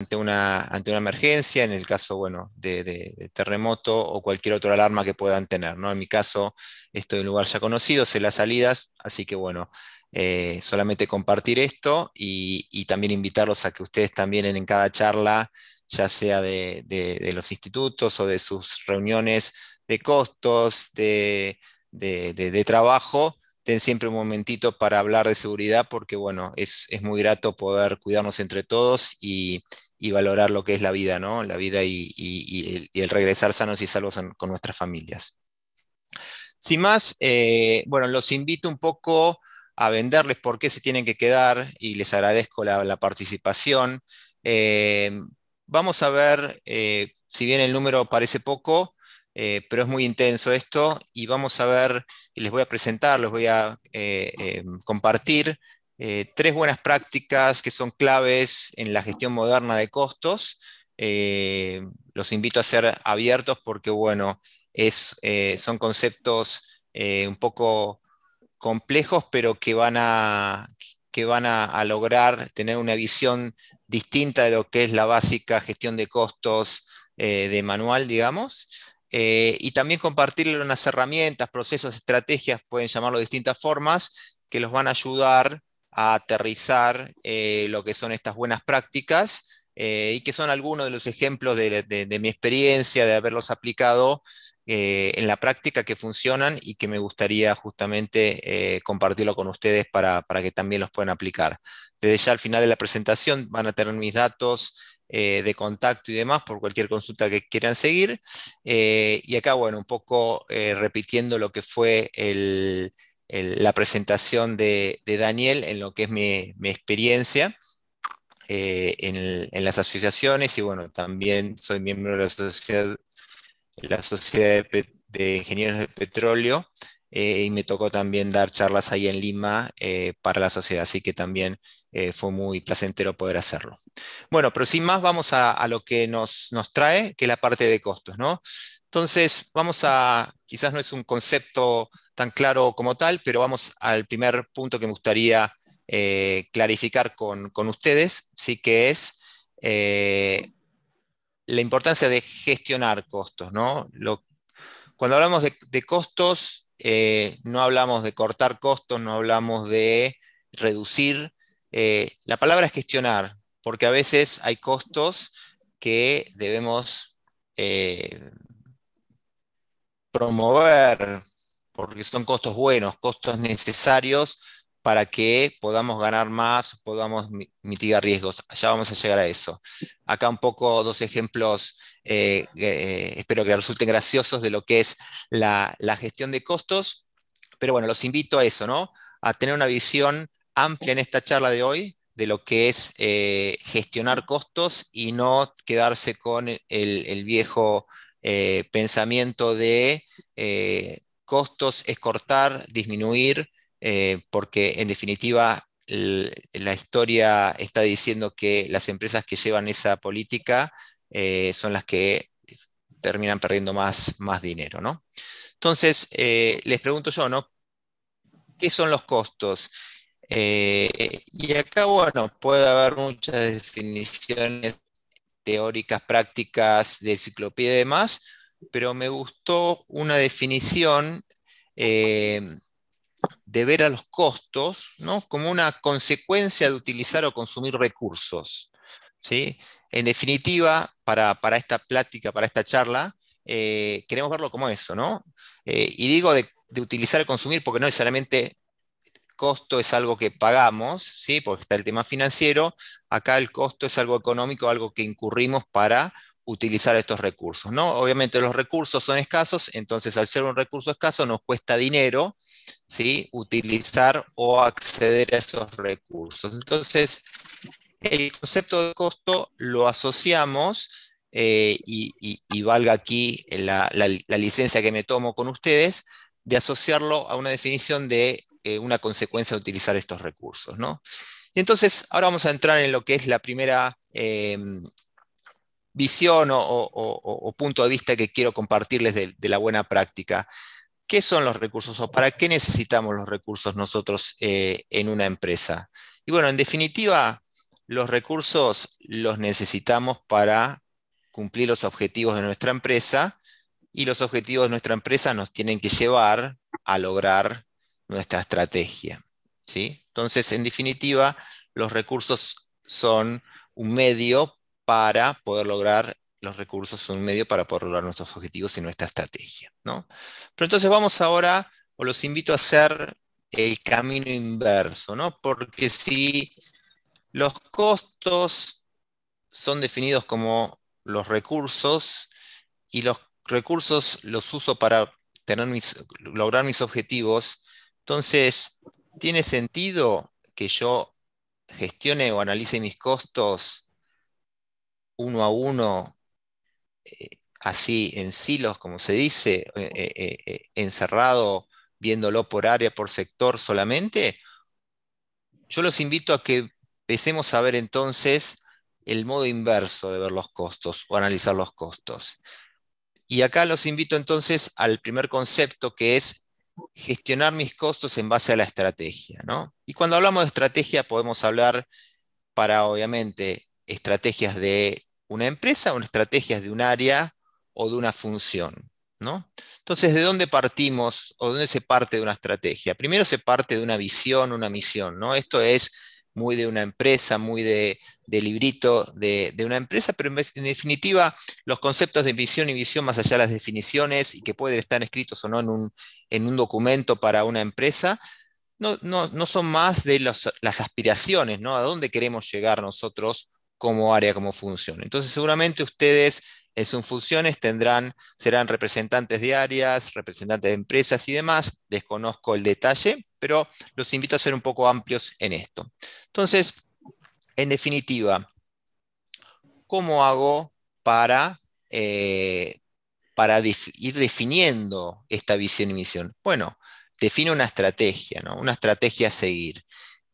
ante una emergencia, en el caso, bueno, de terremoto o cualquier otra alarma que puedan tener, ¿no? En mi caso, estoy en un lugar ya conocido, sé las salidas, así que bueno, solamente compartir esto y también invitarlos a que ustedes también en cada charla, ya sea de los institutos o de sus reuniones de costos, de trabajo, ten siempre un momentito para hablar de seguridad, porque bueno, es muy grato poder cuidarnos entre todos y valorar lo que es la vida, ¿no? La vida y el regresar sanos y salvos con nuestras familias. Sin más, bueno, los invito un poco a venderles por qué se tienen que quedar y les agradezco la participación. Vamos a ver, si bien el número parece poco, pero es muy intenso esto, y vamos a ver, y les voy a presentar, les voy a compartir tres buenas prácticas que son claves en la gestión moderna de costos. Los invito a ser abiertos porque, bueno, son conceptos un poco complejos, pero que van a lograr tener una visión distinta de lo que es la básica gestión de costos de manual, digamos. Y también compartirle unas herramientas, procesos, estrategias, pueden llamarlo de distintas formas, que los van a ayudar a aterrizar lo que son estas buenas prácticas y que son algunos de los ejemplos de mi experiencia, de haberlos aplicado en la práctica, que funcionan y que me gustaría justamente compartirlo con ustedes para que también los puedan aplicar. Desde ya al final de la presentación van a tener mis datos de contacto y demás, por cualquier consulta que quieran seguir. Y acá, bueno, un poco repitiendo lo que fue la presentación de Daniel en lo que es mi experiencia en las asociaciones, y bueno, también soy miembro de la sociedad de Ingenieros de Petróleo, y me tocó también dar charlas ahí en Lima para la sociedad, así que también fue muy placentero poder hacerlo. Bueno, pero sin más vamos a lo que nos trae, que es la parte de costos, ¿no? Entonces quizás no es un concepto tan claro como tal, pero vamos al primer punto que me gustaría clarificar con ustedes, sí, que es la importancia de gestionar costos, ¿no? Cuando hablamos de costos, no hablamos de cortar costos, no hablamos de reducir. La palabra es gestionar, porque a veces hay costos que debemos promover, porque son costos buenos, costos necesarios para que podamos ganar más, podamos mitigar riesgos. Ya vamos a llegar a eso. Acá un poco dos ejemplos, espero que resulten graciosos, de lo que es la gestión de costos. Pero bueno, los invito a eso, ¿no? A tener una visión amplia en esta charla de hoy de lo que es gestionar costos y no quedarse con el viejo pensamiento de costos es cortar, disminuir, porque en definitiva la historia está diciendo que las empresas que llevan esa política son las que terminan perdiendo más dinero, ¿no? Entonces, les pregunto yo, ¿no? ¿Qué son los costos? Y acá, bueno, puede haber muchas definiciones teóricas, prácticas, de enciclopedia y demás, pero me gustó una definición de ver a los costos, ¿no?, como una consecuencia de utilizar o consumir recursos, ¿sí? En definitiva, para esta plática, para esta charla, queremos verlo como eso, ¿no? Y digo de utilizar o consumir porque no necesariamente costo es algo que pagamos, ¿sí? Porque está el tema financiero. Acá el costo es algo económico, algo que incurrimos para utilizar estos recursos, ¿no? Obviamente los recursos son escasos, entonces al ser un recurso escaso nos cuesta dinero, ¿sí?, utilizar o acceder a esos recursos. Entonces el concepto de costo lo asociamos, y valga aquí la licencia que me tomo con ustedes, de asociarlo a una definición de una consecuencia de utilizar estos recursos, ¿no? Y entonces, ahora vamos a entrar en lo que es la primera visión o punto de vista que quiero compartirles de la buena práctica. ¿Qué son los recursos o para qué necesitamos los recursos nosotros en una empresa? Y bueno, en definitiva, Los recursos los necesitamos para cumplir los objetivos de nuestra empresa, y los objetivos de nuestra empresa nos tienen que llevar a lograr nuestra estrategia, ¿sí? Entonces, en definitiva, los recursos son un medio para poder lograr nuestros objetivos y nuestra estrategia, ¿no? Pero entonces vamos ahora, o los invito a hacer el camino inverso, ¿no? Porque si los costos son definidos como los recursos, y los recursos los uso para lograr mis objetivos, entonces, ¿tiene sentido que yo gestione o analice mis costos uno a uno, así en silos, como se dice, encerrado, viéndolo por área, por sector solamente? Yo los invito a que empecemos a ver entonces el modo inverso de ver los costos o analizar los costos. Y acá los invito entonces al primer concepto, que es gestionar mis costos en base a la estrategia, ¿no? Y cuando hablamos de estrategia podemos hablar para, obviamente, estrategias de una empresa, o estrategias de un área o de una función, ¿no? Entonces, ¿de dónde partimos o dónde se parte de una estrategia? Primero se parte de una visión, una misión, ¿no? Esto es muy de una empresa, muy de librito de una empresa, pero en definitiva los conceptos de visión y visión, más allá de las definiciones y que pueden estar escritos o no en un documento para una empresa, no son más de las aspiraciones, ¿no? A dónde queremos llegar nosotros como área, como función. Entonces seguramente ustedes en sus funciones serán representantes de áreas, representantes de empresas y demás. Desconozco el detalle, pero los invito a ser un poco amplios en esto. Entonces, en definitiva, ¿cómo hago para ir definiendo esta visión y misión? Bueno, defino una estrategia, ¿no? Una estrategia a seguir.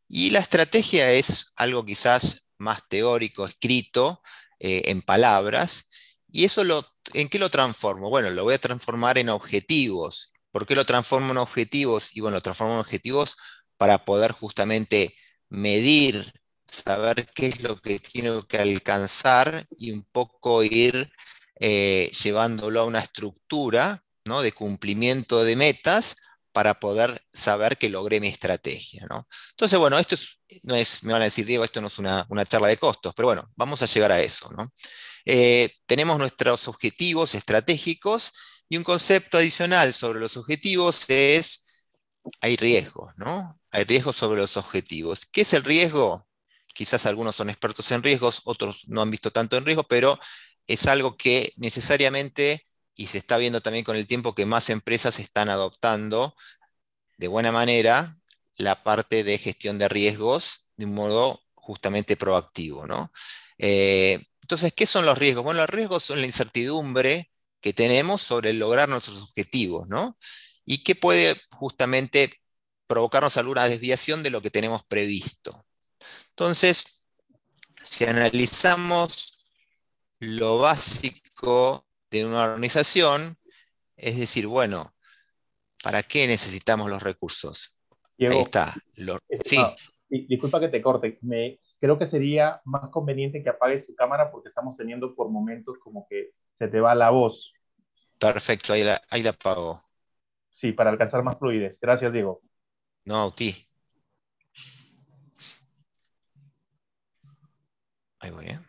Y la estrategia es algo quizás más teórico, escrito, en palabras. ¿Y eso en qué lo transformo? Bueno, lo voy a transformar en objetivos. ¿Por qué lo transformo en objetivos? Y bueno, lo transformo en objetivos para poder justamente medir, saber qué es lo que tengo que alcanzar y un poco ir llevándolo a una estructura, ¿no? De cumplimiento de metas para poder saber que logré mi estrategia, ¿no? Entonces, bueno, esto me van a decir, Diego, esto no es una charla de costos, pero bueno, vamos a llegar a eso, ¿no? Tenemos nuestros objetivos estratégicos. Y un concepto adicional sobre los objetivos es, hay riesgos, ¿no? Hay riesgos sobre los objetivos. ¿Qué es el riesgo? Quizás algunos son expertos en riesgos, otros no han visto tanto en riesgo, pero es algo que necesariamente, y se está viendo también con el tiempo, que más empresas están adoptando de buena manera la parte de gestión de riesgos de un modo justamente proactivo, ¿no? Entonces, ¿qué son los riesgos? Bueno, los riesgos son la incertidumbre que tenemos sobre lograr nuestros objetivos, ¿no? Y que puede justamente provocarnos alguna desviación de lo que tenemos previsto. Entonces, si analizamos lo básico de una organización, es decir, bueno, ¿para qué necesitamos los recursos? Diego, ahí está. Sí. Disculpa que te corte. Creo que sería más conveniente que apagues tu cámara porque estamos teniendo por momentos como que se te va la voz. Perfecto, ahí la apago. Sí, para alcanzar más fluidez. Gracias, Diego. No, a ti. Ahí voy, ¿eh?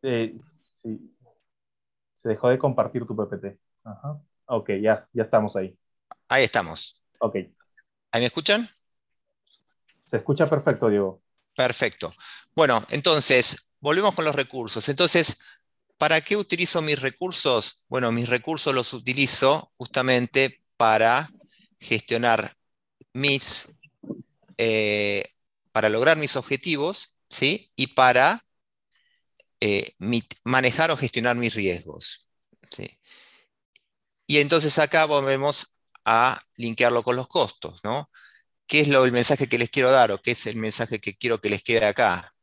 Sí. Se dejó de compartir tu PPT. Ajá. Ok, ya estamos ahí. Ahí estamos. Ok. ¿Ahí me escuchan? Se escucha perfecto, Diego. Perfecto. Bueno, entonces, volvemos con los recursos. Entonces, ¿para qué utilizo mis recursos? Bueno, mis recursos los utilizo justamente para gestionar para lograr mis objetivos, ¿sí? Y para manejar o gestionar mis riesgos, ¿sí? Y entonces acá volvemos a linkearlo con los costos, ¿no? ¿Qué es el mensaje que les quiero dar o qué es el mensaje que quiero que les quede acá?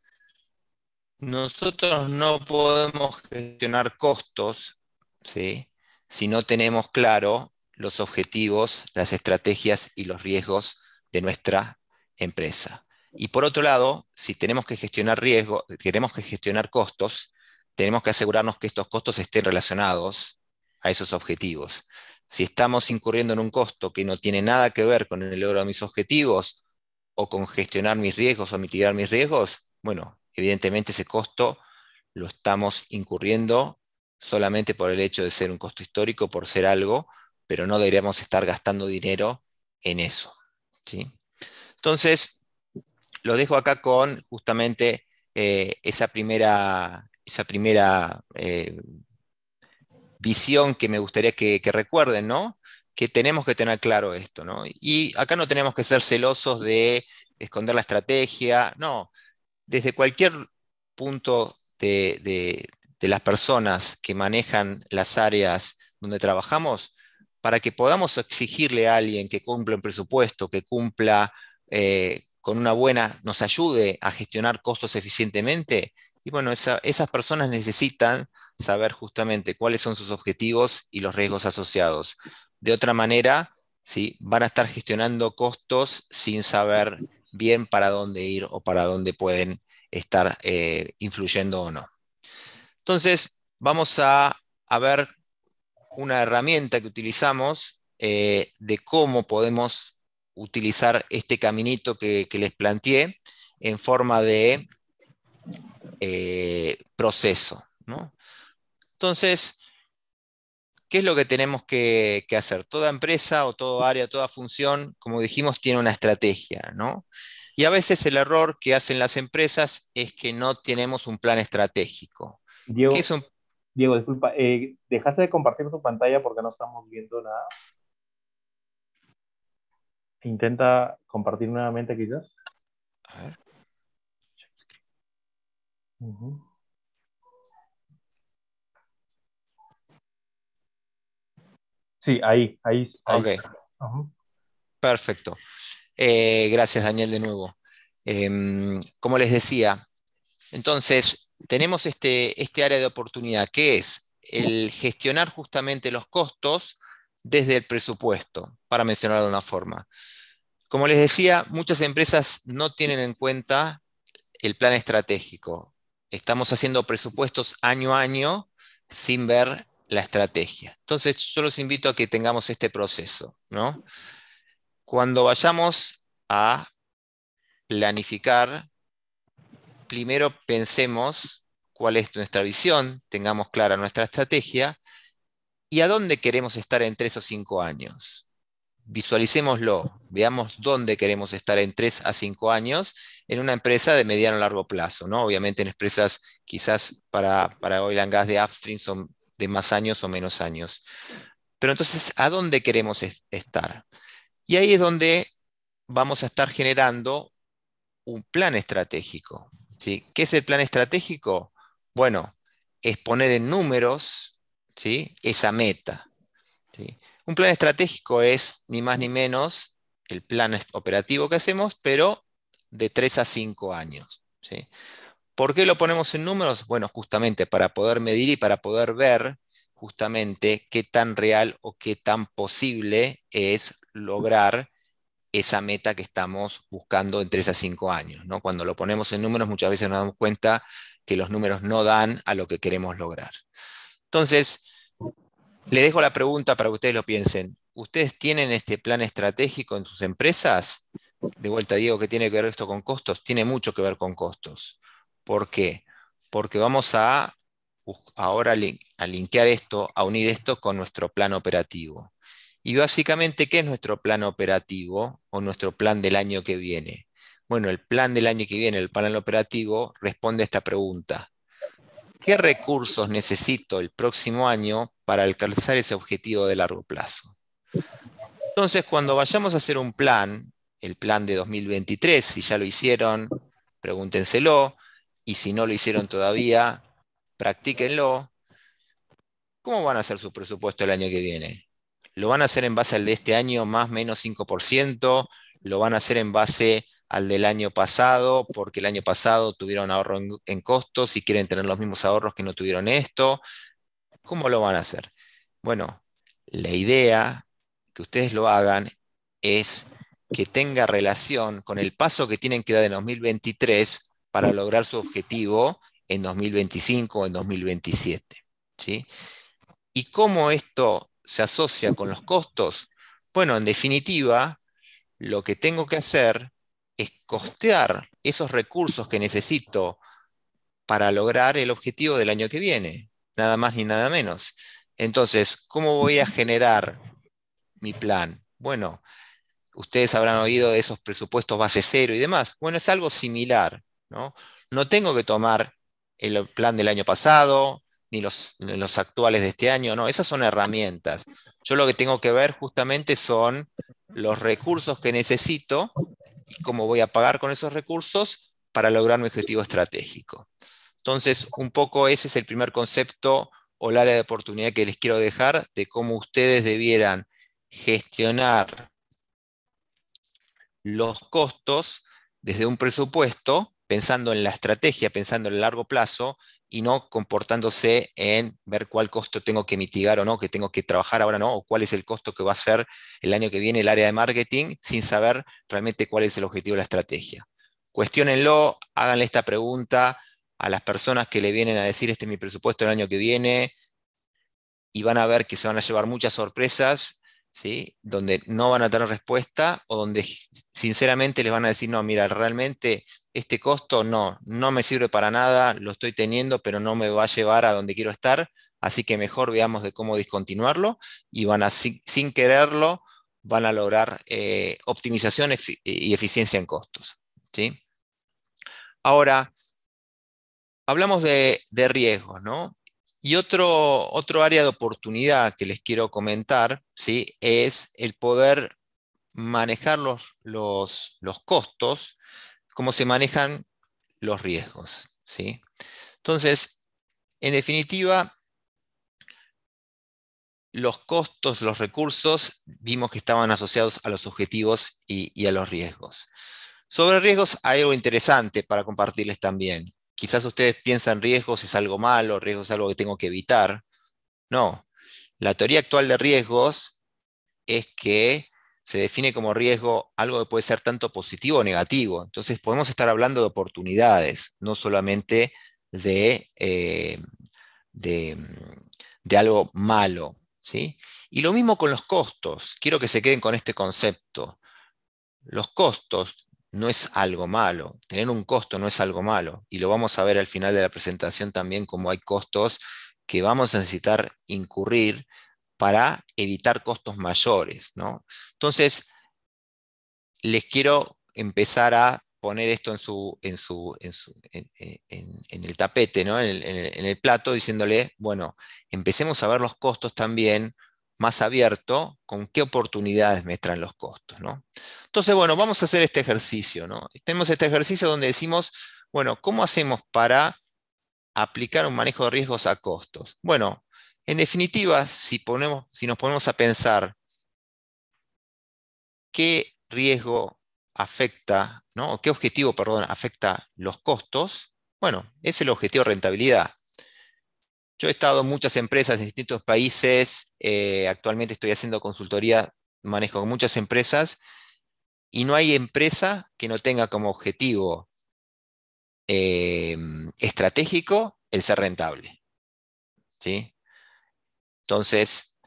Nosotros no podemos gestionar costos, ¿sí? si no tenemos claro los objetivos, las estrategias y los riesgos de nuestra empresa. Y por otro lado, si tenemos que gestionar riesgos, tenemos que gestionar costos, tenemos que asegurarnos que estos costos estén relacionados a esos objetivos. Si estamos incurriendo en un costo que no tiene nada que ver con el logro de mis objetivos o con gestionar mis riesgos o mitigar mis riesgos, bueno, evidentemente ese costo lo estamos incurriendo solamente por el hecho de ser un costo histórico, por ser algo, pero no deberíamos estar gastando dinero en eso, ¿sí? Entonces, lo dejo acá con justamente esa primera visión que me gustaría que recuerden, ¿no? Que tenemos que tener claro esto, ¿no? Y acá no tenemos que ser celosos de esconder la estrategia, no. Desde cualquier punto de las personas que manejan las áreas donde trabajamos, para que podamos exigirle a alguien que cumpla un presupuesto, que cumpla con una buena, nos ayude a gestionar costos eficientemente, y bueno, esas personas necesitan saber justamente cuáles son sus objetivos y los riesgos asociados. De otra manera, ¿sí? Van a estar gestionando costos sin saber bien para dónde ir o para dónde pueden estar influyendo o no. Entonces, vamos a ver una herramienta que utilizamos de cómo podemos utilizar este caminito que les planteé en forma de proceso, ¿no? Entonces, ¿qué es lo que tenemos que hacer? Toda empresa o toda área, toda función, como dijimos, tiene una estrategia, ¿no? Y a veces el error que hacen las empresas es que no tenemos un plan estratégico. Diego, Diego, disculpa, ¿dejaste de compartir tu pantalla porque no estamos viendo nada? Intenta compartir nuevamente quizás. A ver. Sí, ahí. Okay. Perfecto. Gracias, Daniel, de nuevo. Como les decía, entonces, tenemos este área de oportunidad, que es el gestionar justamente los costos desde el presupuesto, para mencionarlo de una forma. Como les decía, muchas empresas no tienen en cuenta el plan estratégico. Estamos haciendo presupuestos año a año sin ver la estrategia. Entonces, yo los invito a que tengamos este proceso, ¿no? Cuando vayamos a planificar, primero pensemos cuál es nuestra visión, tengamos clara nuestra estrategia y a dónde queremos estar en 3 o 5 años. Visualicémoslo, veamos dónde queremos estar en 3 a 5 años en una empresa de mediano a largo plazo, ¿no? Obviamente en empresas quizás para oil and gas de upstream son de más años o menos años. Pero entonces, ¿a dónde queremos estar? Y ahí es donde vamos a estar generando un plan estratégico, ¿sí? ¿Qué es el plan estratégico? Bueno, es poner en números, ¿sí?, esa meta, ¿sí? Un plan estratégico es ni más ni menos el plan operativo que hacemos, pero de 3 a 5 años, ¿sí? ¿Por qué lo ponemos en números? Bueno, justamente para poder medir y para poder ver justamente qué tan real o qué tan posible es lograr esa meta que estamos buscando en 3 a 5 años, ¿no? Cuando lo ponemos en números muchas veces nos damos cuenta que los números no dan a lo que queremos lograr. Entonces, le dejo la pregunta para que ustedes lo piensen. ¿Ustedes tienen este plan estratégico en sus empresas? De vuelta, Diego, ¿qué tiene que ver esto con costos? Tiene mucho que ver con costos. ¿Por qué? Porque vamos a ahora a linkear esto, a unir esto con nuestro plan operativo. Y básicamente, ¿qué es nuestro plan operativo o nuestro plan del año que viene? Bueno, el plan del año que viene, el plan operativo, responde a esta pregunta. ¿Qué recursos necesito el próximo año para alcanzar ese objetivo de largo plazo? Entonces, cuando vayamos a hacer un plan, el plan de 2023, si ya lo hicieron, pregúntenselo. Y si no lo hicieron todavía, practíquenlo. ¿Cómo van a hacer su presupuesto el año que viene? ¿Lo van a hacer en base al de este año más o menos 5%? ¿Lo van a hacer en base al del año pasado? Porque el año pasado tuvieron ahorro en costos y quieren tener los mismos ahorros que no tuvieron esto. ¿Cómo lo van a hacer? Bueno, la idea que ustedes lo hagan es que tenga relación con el paso que tienen que dar en 2023 para lograr su objetivo en 2025 o en 2027. ¿Sí? ¿Y cómo esto se asocia con los costos? Bueno, en definitiva, lo que tengo que hacer es costear esos recursos que necesito para lograr el objetivo del año que viene, nada más ni nada menos. Entonces, ¿cómo voy a generar mi plan? Bueno, ustedes habrán oído de esos presupuestos base cero y demás. Bueno, es algo similar, ¿no? No tengo que tomar el plan del año pasado, ni los actuales de este año, no, esas son herramientas. Yo lo que tengo que ver justamente son los recursos que necesito y cómo voy a pagar con esos recursos para lograr mi objetivo estratégico. Entonces, un poco ese es el primer concepto o el área de oportunidad que les quiero dejar de cómo ustedes debieran gestionar los costos desde un presupuesto, pensando en la estrategia, pensando en el largo plazo, y no comportándose en ver cuál costo tengo que mitigar o no, que tengo que trabajar ahora no, o cuál es el costo que va a ser el año que viene el área de marketing, sin saber realmente cuál es el objetivo de la estrategia. Cuestiónenlo, háganle esta pregunta a las personas que le vienen a decir este es mi presupuesto el año que viene, y van a ver que se van a llevar muchas sorpresas, ¿sí? Donde no van a tener respuesta, o donde sinceramente les van a decir, no, mira, realmente este costo no me sirve para nada, lo estoy teniendo, pero no me va a llevar a donde quiero estar, así que mejor veamos de cómo discontinuarlo, y van a, sin quererlo, van a lograr optimización y eficiencia en costos. ¿Sí? Ahora, hablamos de riesgos, ¿no? Y otro área de oportunidad que les quiero comentar, ¿sí? Es el poder manejar los costos, cómo se manejan los riesgos, ¿sí? Entonces, en definitiva, los costos, los recursos, vimos que estaban asociados a los objetivos y a los riesgos. Sobre riesgos hay algo interesante para compartirles también. Quizás ustedes piensan riesgos es algo malo, riesgos es algo que tengo que evitar. No, la teoría actual de riesgos es que se define como riesgo algo que puede ser tanto positivo o negativo. Entonces podemos estar hablando de oportunidades, no solamente de algo malo, ¿sí? Y lo mismo con los costos. Quiero que se queden con este concepto. Los costos no es algo malo. Tener un costo no es algo malo. Y lo vamos a ver al final de la presentación también, como hay costos que vamos a necesitar incurrir para evitar costos mayores, ¿no? Entonces, les quiero empezar a poner esto en el tapete, ¿no? en el plato, diciéndole, bueno, empecemos a ver los costos también más abierto, con qué oportunidades me traen los costos, ¿no? Entonces, bueno, vamos a hacer este ejercicio, ¿no? Tenemos este ejercicio donde decimos, bueno, ¿cómo hacemos para aplicar un manejo de riesgos a costos? Bueno, en definitiva, si nos ponemos a pensar qué riesgo afecta, ¿no? O qué objetivo, perdón, afecta los costos, bueno, es el objetivo de rentabilidad. Yo he estado en muchas empresas en distintos países, actualmente estoy haciendo consultoría, manejo con muchas empresas, y no hay empresa que no tenga como objetivo estratégico el ser rentable, ¿sí? Entonces,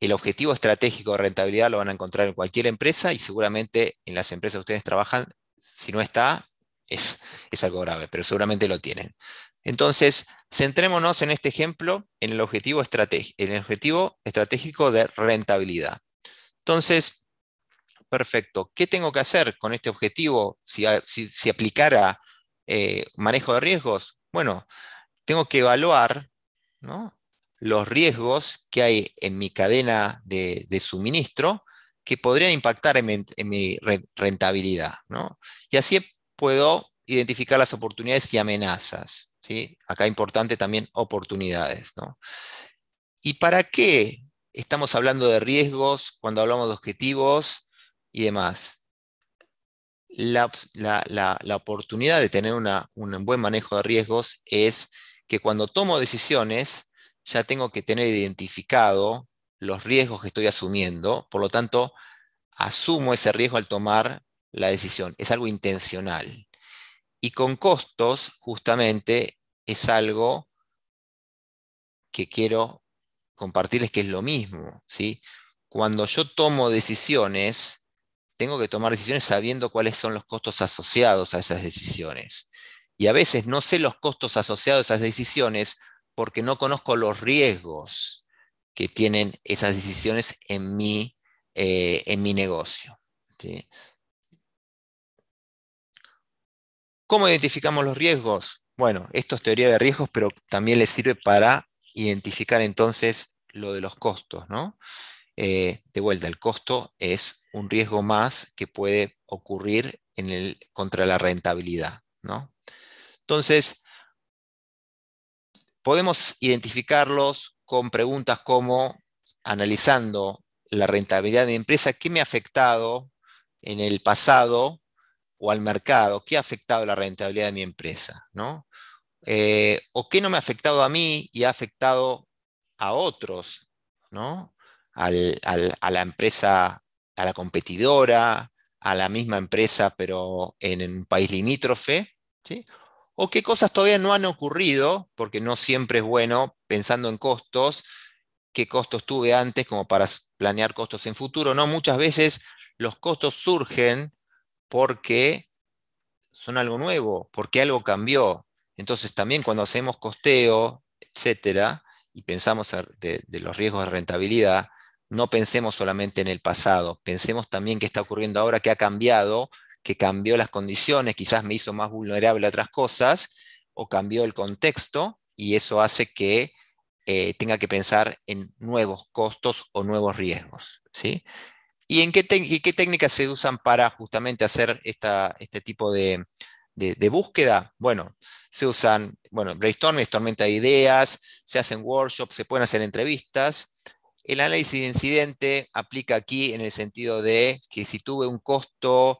el objetivo estratégico de rentabilidad lo van a encontrar en cualquier empresa y seguramente en las empresas que ustedes trabajan, si no está, es algo grave, pero seguramente lo tienen. Entonces, centrémonos en este ejemplo, en el objetivo estratégico de rentabilidad. Entonces, perfecto, ¿qué tengo que hacer con este objetivo si aplicara manejo de riesgos? Bueno, tengo que evaluar, ¿no?, los riesgos que hay en mi cadena de suministro que podrían impactar en mi rentabilidad, ¿no? Y así puedo identificar las oportunidades y amenazas, ¿sí? Acá importante también oportunidades, ¿no? ¿Y para qué estamos hablando de riesgos cuando hablamos de objetivos y demás? La oportunidad de tener un buen manejo de riesgos es que cuando tomo decisiones, ya tengo que tener identificado los riesgos que estoy asumiendo, por lo tanto, asumo ese riesgo al tomar la decisión. Es algo intencional. Y con costos, justamente, es algo que quiero compartirles que es lo mismo, ¿sí? Cuando yo tomo decisiones, tengo que tomar decisiones sabiendo cuáles son los costos asociados a esas decisiones. Y a veces no sé los costos asociados a esas decisiones porque no conozco los riesgos que tienen esas decisiones en mi negocio, ¿sí? ¿Cómo identificamos los riesgos? Bueno, esto es teoría de riesgos, pero también les sirve para identificar entonces lo de los costos, ¿no? De vuelta, el costo es un riesgo más que puede ocurrir contra la rentabilidad, ¿no? Entonces, podemos identificarlos con preguntas como analizando la rentabilidad de mi empresa, ¿qué me ha afectado en el pasado o al mercado? ¿Qué ha afectado la rentabilidad de mi empresa, ¿no? O qué no me ha afectado a mí y ha afectado a otros, ¿no? A la empresa, a la competidora, a la misma empresa, pero en un país limítrofe, ¿sí? O qué cosas todavía no han ocurrido, porque no siempre es bueno, pensando en costos, qué costos tuve antes como para planear costos en futuro, ¿no? Muchas veces los costos surgen porque son algo nuevo, porque algo cambió. Entonces también cuando hacemos costeo, etcétera, y pensamos de los riesgos de rentabilidad, no pensemos solamente en el pasado, pensemos también qué está ocurriendo ahora, qué ha cambiado, que cambió las condiciones, quizás me hizo más vulnerable a otras cosas, o cambió el contexto, y eso hace que tenga que pensar en nuevos costos o nuevos riesgos, ¿sí? ¿Y qué técnicas se usan para justamente hacer este tipo de búsqueda? Bueno, se usan, bueno, brainstorming, es tormenta de ideas, se hacen workshops, se pueden hacer entrevistas. El análisis de incidente aplica aquí en el sentido de que si tuve un costo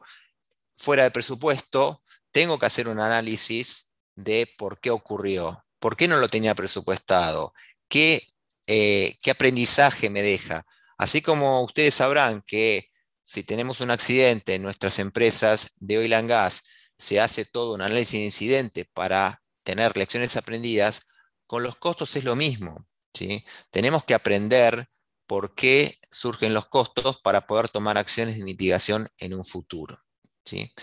fuera de presupuesto, tengo que hacer un análisis de por qué ocurrió, por qué no lo tenía presupuestado, qué aprendizaje me deja. Así como ustedes sabrán que si tenemos un accidente en nuestras empresas de oil and gas, se hace todo un análisis de incidente para tener lecciones aprendidas, con los costos es lo mismo, ¿sí? Tenemos que aprender por qué surgen los costos para poder tomar acciones de mitigación en un futuro, ¿sí?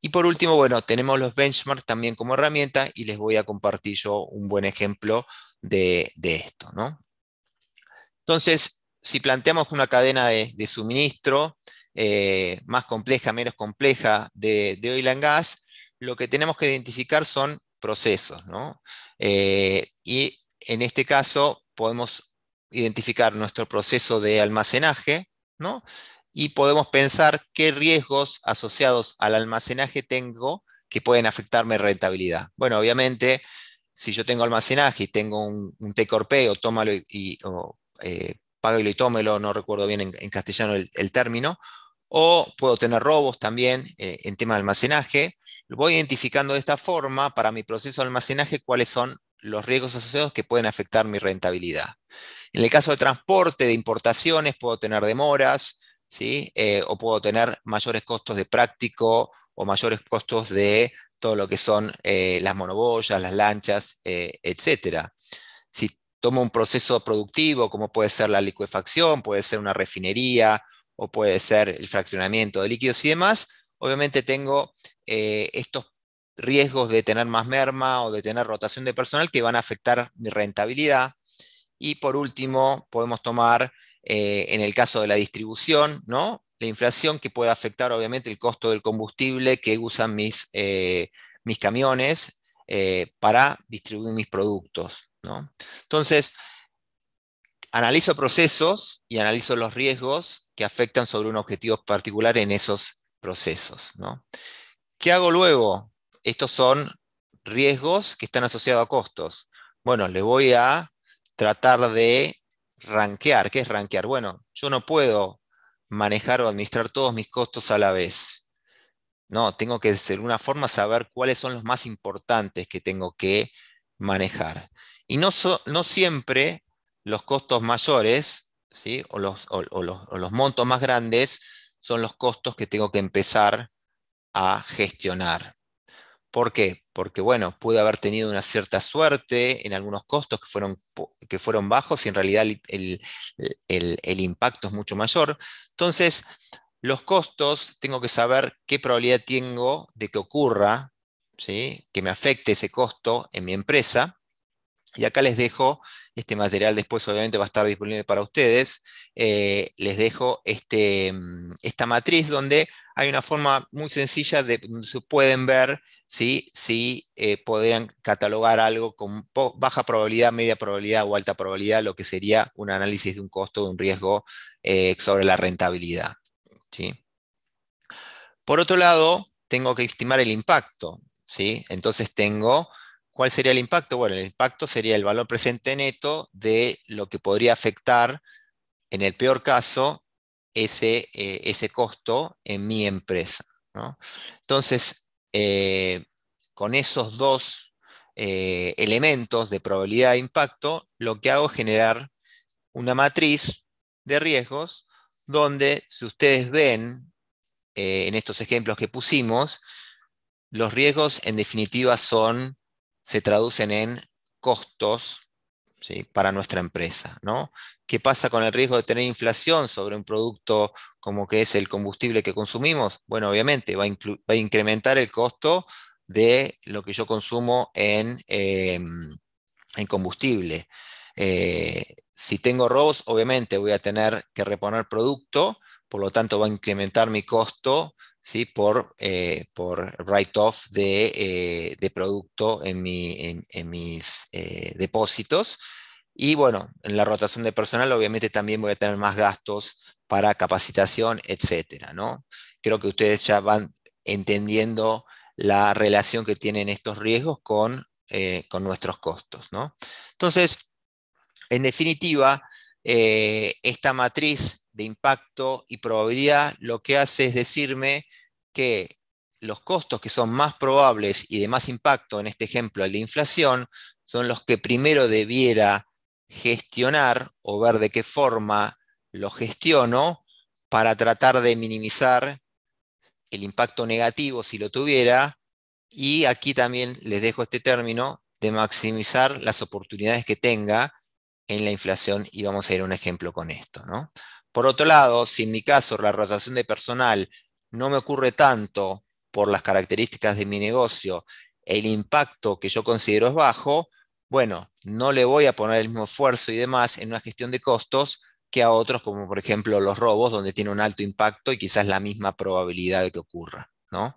Y por último, bueno, tenemos los benchmarks también como herramienta y les voy a compartir yo un buen ejemplo de esto, ¿no? Entonces, si planteamos una cadena de suministro, más compleja, menos compleja de oil and gas, lo que tenemos que identificar son procesos, ¿no? Y en este caso podemos identificar nuestro proceso de almacenaje, ¿no? Y podemos pensar qué riesgos asociados al almacenaje tengo que pueden afectarme rentabilidad. Bueno, obviamente, si yo tengo almacenaje y tengo un take or pay, o tómalo y págalo y tómelo, no recuerdo bien en castellano el término, o puedo tener robos también en tema de almacenaje. Voy identificando de esta forma para mi proceso de almacenaje cuáles son los riesgos asociados que pueden afectar mi rentabilidad. En el caso de transporte, de importaciones, puedo tener demoras, ¿sí? O puedo tener mayores costos de práctico o mayores costos de todo lo que son las monoboyas, las lanchas, etc. Si tomo un proceso productivo, como puede ser la licuefacción, puede ser una refinería, o puede ser el fraccionamiento de líquidos y demás, obviamente tengo estos riesgos de tener más merma o de tener rotación de personal que van a afectar mi rentabilidad. Y por último, podemos tomar, en el caso de la distribución, ¿no?, la inflación que puede afectar obviamente el costo del combustible que usan mis camiones para distribuir mis productos, ¿no? Entonces, analizo procesos y analizo los riesgos que afectan sobre un objetivo particular en esos procesos, ¿no? ¿Qué hago luego? Estos son riesgos que están asociados a costos. Bueno, le voy a tratar de rankear. ¿Qué es rankear? Bueno, yo no puedo manejar o administrar todos mis costos a la vez. No, tengo que de alguna forma saber cuáles son los más importantes que tengo que manejar. Y no siempre los costos mayores ¿sí? O los montos más grandes son los costos que tengo que empezar a gestionar. ¿Por qué? Porque, bueno, pude haber tenido una cierta suerte en algunos costos que fueron bajos y en realidad el impacto es mucho mayor. Entonces, los costos, tengo que saber qué probabilidad tengo de que ocurra, ¿sí?, que me afecte ese costo en mi empresa. Y acá les dejo, este material después obviamente va a estar disponible para ustedes, les dejo esta matriz donde hay una forma muy sencilla de se pueden ver, ¿sí?, si podrían catalogar algo con baja probabilidad, media probabilidad o alta probabilidad, lo que sería un análisis de un costo, de un riesgo sobre la rentabilidad, ¿sí? Por otro lado, tengo que estimar el impacto, ¿sí? Entonces tengo... ¿Cuál sería el impacto? Bueno, el impacto sería el valor presente neto de lo que podría afectar, en el peor caso, ese costo en mi empresa, ¿no? Entonces, con esos dos elementos de probabilidad e impacto, lo que hago es generar una matriz de riesgos donde, si ustedes ven en estos ejemplos que pusimos, los riesgos en definitiva se traducen en costos, ¿sí?, para nuestra empresa, ¿no? ¿Qué pasa con el riesgo de tener inflación sobre un producto como que es el combustible que consumimos? Bueno, obviamente va a incrementar el costo de lo que yo consumo en combustible. Si tengo robos, obviamente voy a tener que reponer producto, por lo tanto va a incrementar mi costo, ¿sí?, por write-off de producto en mis depósitos. Y bueno, en la rotación de personal obviamente también voy a tener más gastos para capacitación, etcétera, ¿no? Creo que ustedes ya van entendiendo la relación que tienen estos riesgos con nuestros costos, ¿no? Entonces, en definitiva, esta matriz de impacto y probabilidad lo que hace es decirme que los costos que son más probables y de más impacto, en este ejemplo el de inflación, son los que primero debiera gestionar o ver de qué forma los gestiono para tratar de minimizar el impacto negativo si lo tuviera. Y aquí también les dejo este término de maximizar las oportunidades que tenga en la inflación, y vamos a ir a un ejemplo con esto, ¿no? Por otro lado, si en mi caso la rotación de personal no me ocurre tanto por las características de mi negocio, el impacto que yo considero es bajo, bueno, no le voy a poner el mismo esfuerzo y demás en una gestión de costos que a otros, como por ejemplo los robos, donde tiene un alto impacto y quizás la misma probabilidad de que ocurra, ¿no?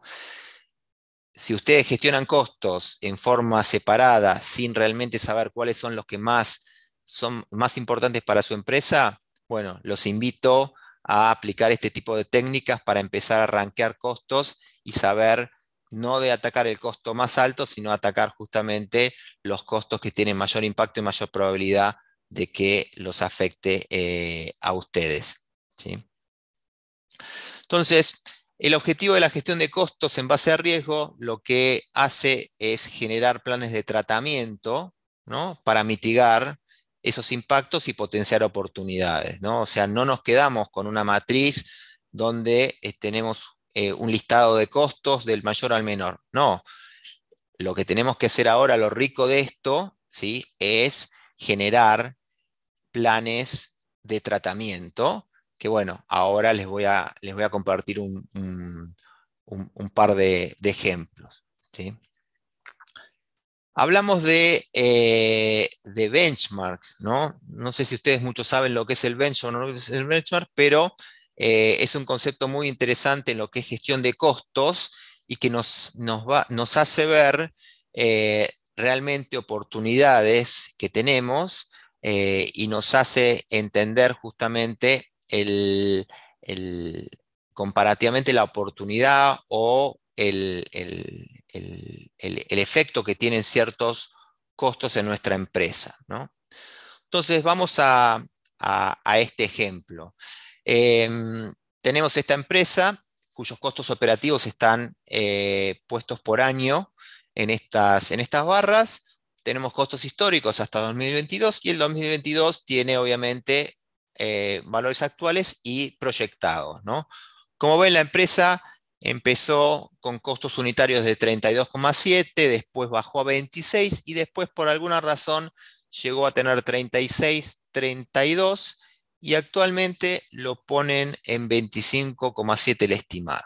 Si ustedes gestionan costos en forma separada, sin realmente saber cuáles son los que más son más importantes para su empresa, bueno, los invito a aplicar este tipo de técnicas para empezar a rankear costos y saber no de atacar el costo más alto, sino atacar justamente los costos que tienen mayor impacto y mayor probabilidad de que los afecte a ustedes, ¿sí? Entonces, el objetivo de la gestión de costos en base a riesgo lo que hace es generar planes de tratamiento, ¿no?, para mitigar esos impactos y potenciar oportunidades, ¿no? O sea, no nos quedamos con una matriz donde tenemos un listado de costos del mayor al menor. No, lo que tenemos que hacer ahora, lo rico de esto, ¿sí?, es generar planes de tratamiento, que bueno, ahora les voy a compartir un par de ejemplos, ¿sí? Hablamos de benchmark, ¿no? No sé si ustedes muchos saben lo que es el benchmark, pero es un concepto muy interesante en lo que es gestión de costos y que nos hace ver realmente oportunidades que tenemos y nos hace entender justamente comparativamente la oportunidad o el efecto que tienen ciertos costos en nuestra empresa, ¿no? Entonces vamos a este ejemplo. Tenemos esta empresa cuyos costos operativos están puestos por año en estas barras. Tenemos costos históricos hasta 2022 y el 2022 tiene obviamente valores actuales y proyectados, ¿no? Como ven, la empresa empezó con costos unitarios de 32,7, después bajó a 26 y después por alguna razón llegó a tener 36, 32 y actualmente lo ponen en 25,7 el estimado.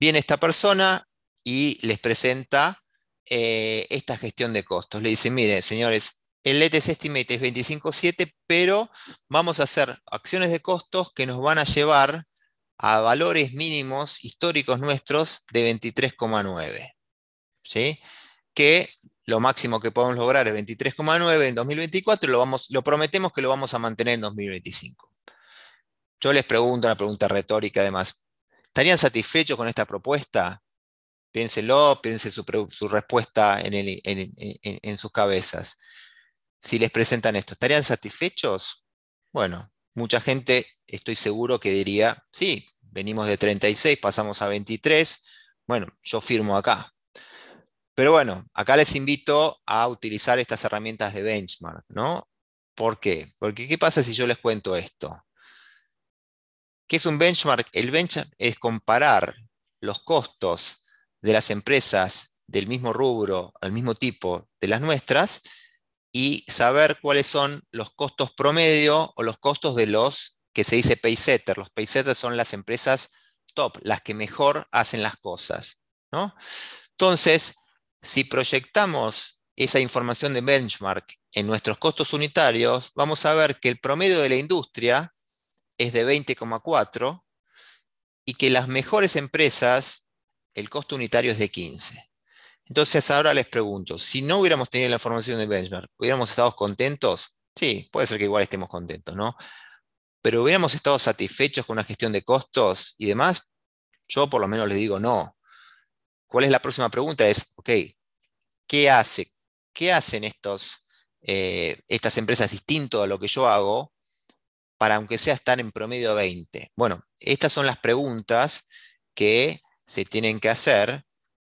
Viene esta persona y les presenta esta gestión de costos. Le dicen, miren, señores, el latest estimate es 25,7, pero vamos a hacer acciones de costos que nos van a llevar a valores mínimos históricos nuestros de 23,9. ¿Sí? Que lo máximo que podemos lograr es 23,9 en 2024 y lo prometemos que lo vamos a mantener en 2025. Yo les pregunto una pregunta retórica además. ¿Estarían satisfechos con esta propuesta? Piénsenlo, piensen su respuesta en sus cabezas. Si les presentan esto, ¿estarían satisfechos? Bueno, mucha gente, estoy seguro que diría, sí, venimos de 36, pasamos a 23, bueno, yo firmo acá. Pero bueno, acá les invito a utilizar estas herramientas de benchmark, ¿no? ¿Por qué? Porque ¿qué pasa si yo les cuento esto? ¿Qué es un benchmark? El benchmark es comparar los costos de las empresas del mismo rubro, al mismo tipo de las nuestras, y saber cuáles son los costos promedio o los costos de los que se dice paysetter. Los paysetters son las empresas top, las que mejor hacen las cosas, ¿no? Entonces, si proyectamos esa información de benchmark en nuestros costos unitarios, vamos a ver que el promedio de la industria es de 20,4 y que las mejores empresas, el costo unitario es de 15. Entonces ahora les pregunto, si no hubiéramos tenido la información de benchmark, ¿hubiéramos estado contentos? Sí, puede ser que igual estemos contentos, ¿no? Pero ¿hubiéramos estado satisfechos con una gestión de costos y demás? Yo por lo menos les digo no. ¿Cuál es la próxima pregunta? Es, ok, ¿qué hacen estas empresas distinto a lo que yo hago para aunque sea estar en promedio 20? Bueno, estas son las preguntas que se tienen que hacer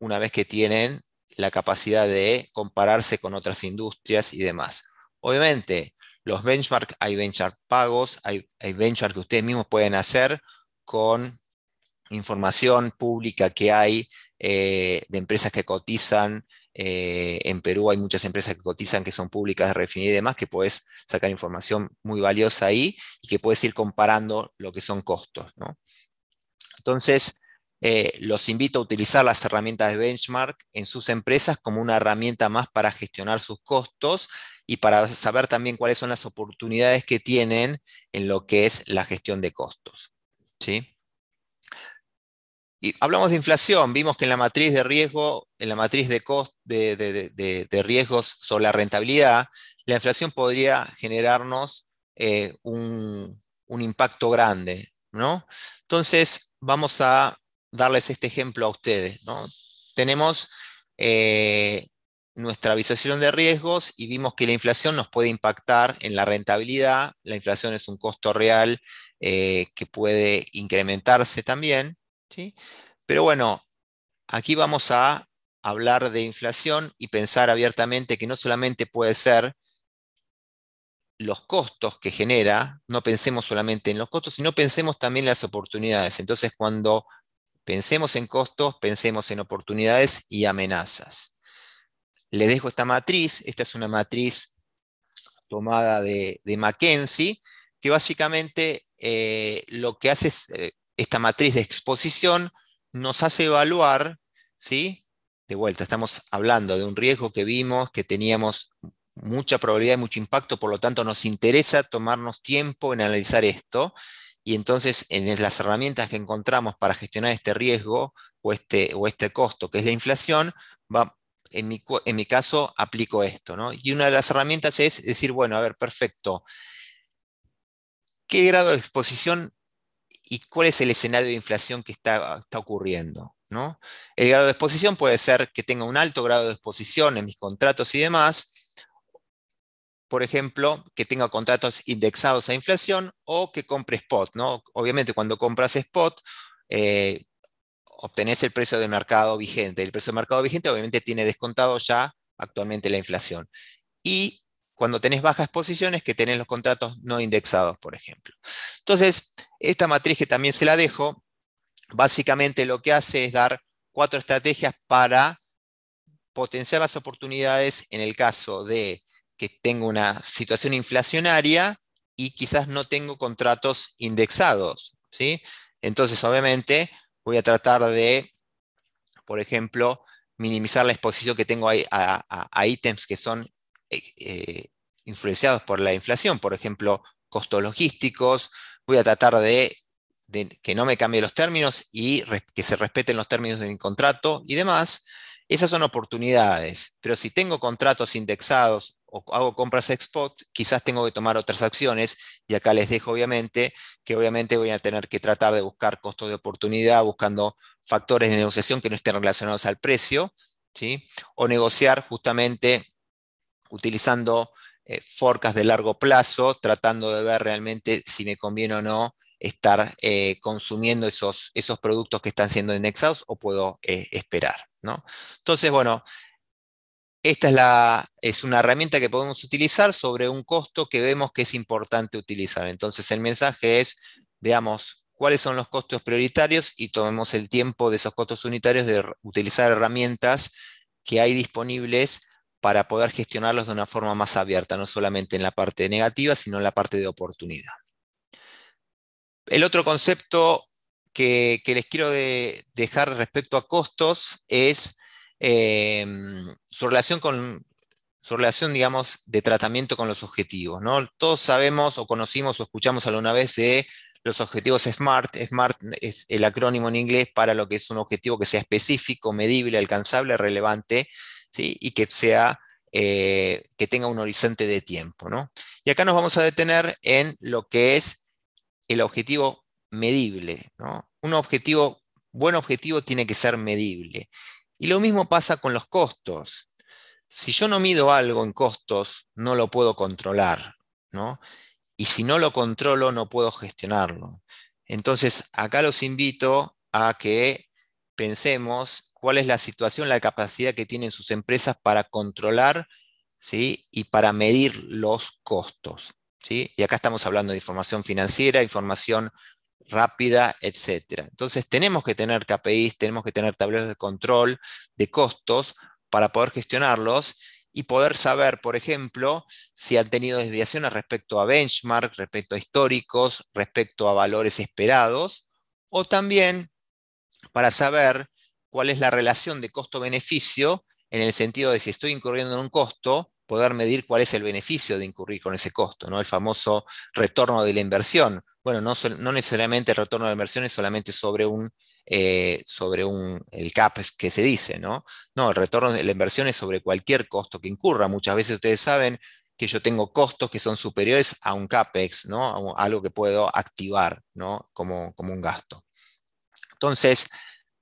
una vez que tienen la capacidad de compararse con otras industrias y demás. Obviamente, los benchmarks, hay benchmark pagos, hay benchmark que ustedes mismos pueden hacer con información pública que hay de empresas que cotizan. En Perú hay muchas empresas que cotizan que son públicas de refinería y demás, que puedes sacar información muy valiosa ahí y que puedes ir comparando lo que son costos, ¿no? Entonces, los invito a utilizar las herramientas de benchmark en sus empresas como una herramienta más para gestionar sus costos y para saber también cuáles son las oportunidades que tienen en lo que es la gestión de costos, ¿sí? Y hablamos de inflación, vimos que en la matriz de riesgo, en la matriz de riesgos sobre la rentabilidad, la inflación podría generarnos un impacto grande, ¿no? Entonces, vamos a darles este ejemplo a ustedes, ¿no? Tenemos nuestra avisación de riesgos y vimos que la inflación nos puede impactar en la rentabilidad. La inflación es un costo real que puede incrementarse también, ¿sí? Pero bueno, aquí vamos a hablar de inflación y pensar abiertamente que no solamente puede ser los costos que genera, no pensemos solamente en los costos, sino pensemos también en las oportunidades. Entonces, cuando pensemos en costos, pensemos en oportunidades y amenazas. Les dejo esta matriz. Esta es una matriz tomada de McKinsey, que básicamente lo que hace es, esta matriz de exposición nos hace evaluar, ¿sí? De vuelta, estamos hablando de un riesgo que vimos, que teníamos mucha probabilidad y mucho impacto, por lo tanto nos interesa tomarnos tiempo en analizar esto, y entonces en las herramientas que encontramos para gestionar este riesgo o este costo, que es la inflación, en mi caso aplico esto, ¿no? Y una de las herramientas es decir, bueno, a ver, perfecto, ¿qué grado de exposición y cuál es el escenario de inflación que está ocurriendo, ¿no? El grado de exposición puede ser que tenga un alto grado de exposición en mis contratos y demás, por ejemplo, que tenga contratos indexados a inflación o que compre spot, ¿no? Obviamente, cuando compras spot, obtenés el precio de mercado vigente. El precio de mercado vigente obviamente tiene descontado ya actualmente la inflación. Y cuando tenés bajas posiciones que tenés los contratos no indexados, por ejemplo. Entonces, esta matriz que también se la dejo, básicamente lo que hace es dar 4 estrategias para potenciar las oportunidades en el caso de que tengo una situación inflacionaria y quizás no tengo contratos indexados, ¿sí? Entonces, obviamente, voy a tratar de, por ejemplo, minimizar la exposición que tengo a ítems que son influenciados por la inflación, por ejemplo, costos logísticos. Voy a tratar de que no me cambie los términos y que se respeten los términos de mi contrato y demás. Esas son oportunidades, pero si tengo contratos indexados o hago compras spot, quizás tengo que tomar otras acciones, y acá les dejo obviamente que voy a tener que tratar de buscar costos de oportunidad buscando factores de negociación que no estén relacionados al precio, ¿sí? O negociar justamente utilizando forecasts de largo plazo, tratando de ver realmente si me conviene o no estar consumiendo esos productos que están siendo indexados o puedo esperar, ¿no? Entonces, bueno, esta es una herramienta que podemos utilizar sobre un costo que vemos que es importante utilizar. Entonces, el mensaje es, veamos cuáles son los costos prioritarios y tomemos el tiempo de esos costos unitarios de utilizar herramientas que hay disponibles para poder gestionarlos de una forma más abierta, no solamente en la parte negativa, sino en la parte de oportunidad. El otro concepto que les quiero dejar respecto a costos es su relación, digamos, de tratamiento con los objetivos, ¿no? Todos sabemos o conocimos o escuchamos alguna vez de los objetivos SMART. SMART es el acrónimo en inglés para lo que es un objetivo que sea específico, medible, alcanzable, relevante, ¿sí? Y que sea, que tenga un horizonte de tiempo, ¿no? Y acá nos vamos a detener en lo que es el objetivo medible, ¿no? Un buen objetivo tiene que ser medible. Y lo mismo pasa con los costos. Si yo no mido algo en costos, no lo puedo controlar, ¿no? Y si no lo controlo, no puedo gestionarlo. Entonces, acá los invito a que pensemos cuál es la situación, la capacidad que tienen sus empresas para controlar, ¿sí? Y para medir los costos, ¿sí? Y acá estamos hablando de información financiera, información rápida, etcétera. Entonces tenemos que tener KPIs, tenemos que tener tableros de control de costos para poder gestionarlos y poder saber, por ejemplo, si han tenido desviaciones respecto a benchmark, respecto a históricos, respecto a valores esperados, o también para saber cuál es la relación de costo-beneficio en el sentido de si estoy incurriendo en un costo, poder medir cuál es el beneficio de incurrir con ese costo, ¿no? El famoso retorno de la inversión. Bueno, no necesariamente el retorno de la inversión es solamente sobre el CAP que se dice, ¿no? No, el retorno de la inversión es sobre cualquier costo que incurra. Muchas veces ustedes saben que yo tengo costos que son superiores a un CAPEX, ¿no? Algo que puedo activar, ¿no? Como un gasto. Entonces,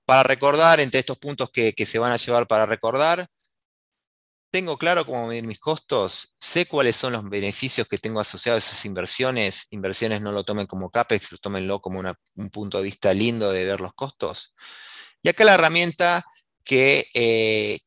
para recordar, entre estos puntos que se van a llevar para recordar, tengo claro cómo medir mis costos, sé cuáles son los beneficios que tengo asociados a esas inversiones. Inversiones no lo tomen como CAPEX, lo tómenlo como un punto de vista lindo de ver los costos. Y acá la herramienta que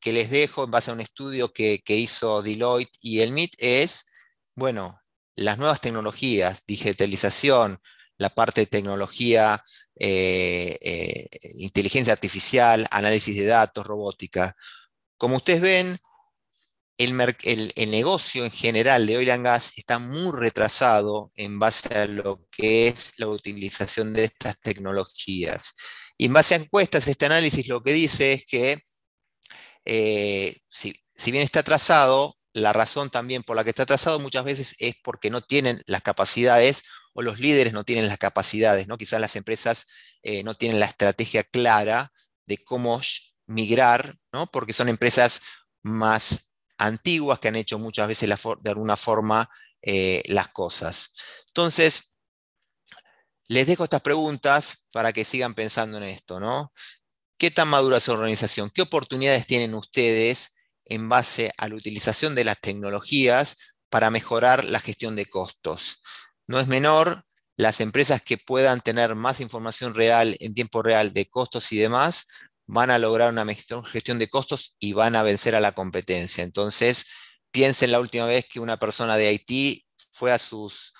les dejo en base a un estudio que hizo Deloitte y el MIT es, bueno, las nuevas tecnologías, digitalización, la parte de tecnología, inteligencia artificial, análisis de datos, robótica. Como ustedes ven, el negocio en general de oil and gas está muy retrasado en base a lo que es la utilización de estas tecnologías. Y en base a encuestas, este análisis lo que dice es que, si bien está atrasado, la razón también por la que está atrasado muchas veces es porque no tienen las capacidades o los líderes no tienen las capacidades, ¿no? Quizás las empresas no tienen la estrategia clara de cómo migrar, ¿no? Porque son empresas más antiguas que han hecho muchas veces de alguna forma las cosas. Entonces, les dejo estas preguntas para que sigan pensando en esto, ¿no? ¿Qué tan madura es su organización? ¿Qué oportunidades tienen ustedes en base a la utilización de las tecnologías para mejorar la gestión de costos? No es menor, las empresas que puedan tener más información real, en tiempo real, de costos y demás, van a lograr una mejor gestión de costos y van a vencer a la competencia. Entonces, Piensen la última vez que una persona de Haití fue a sus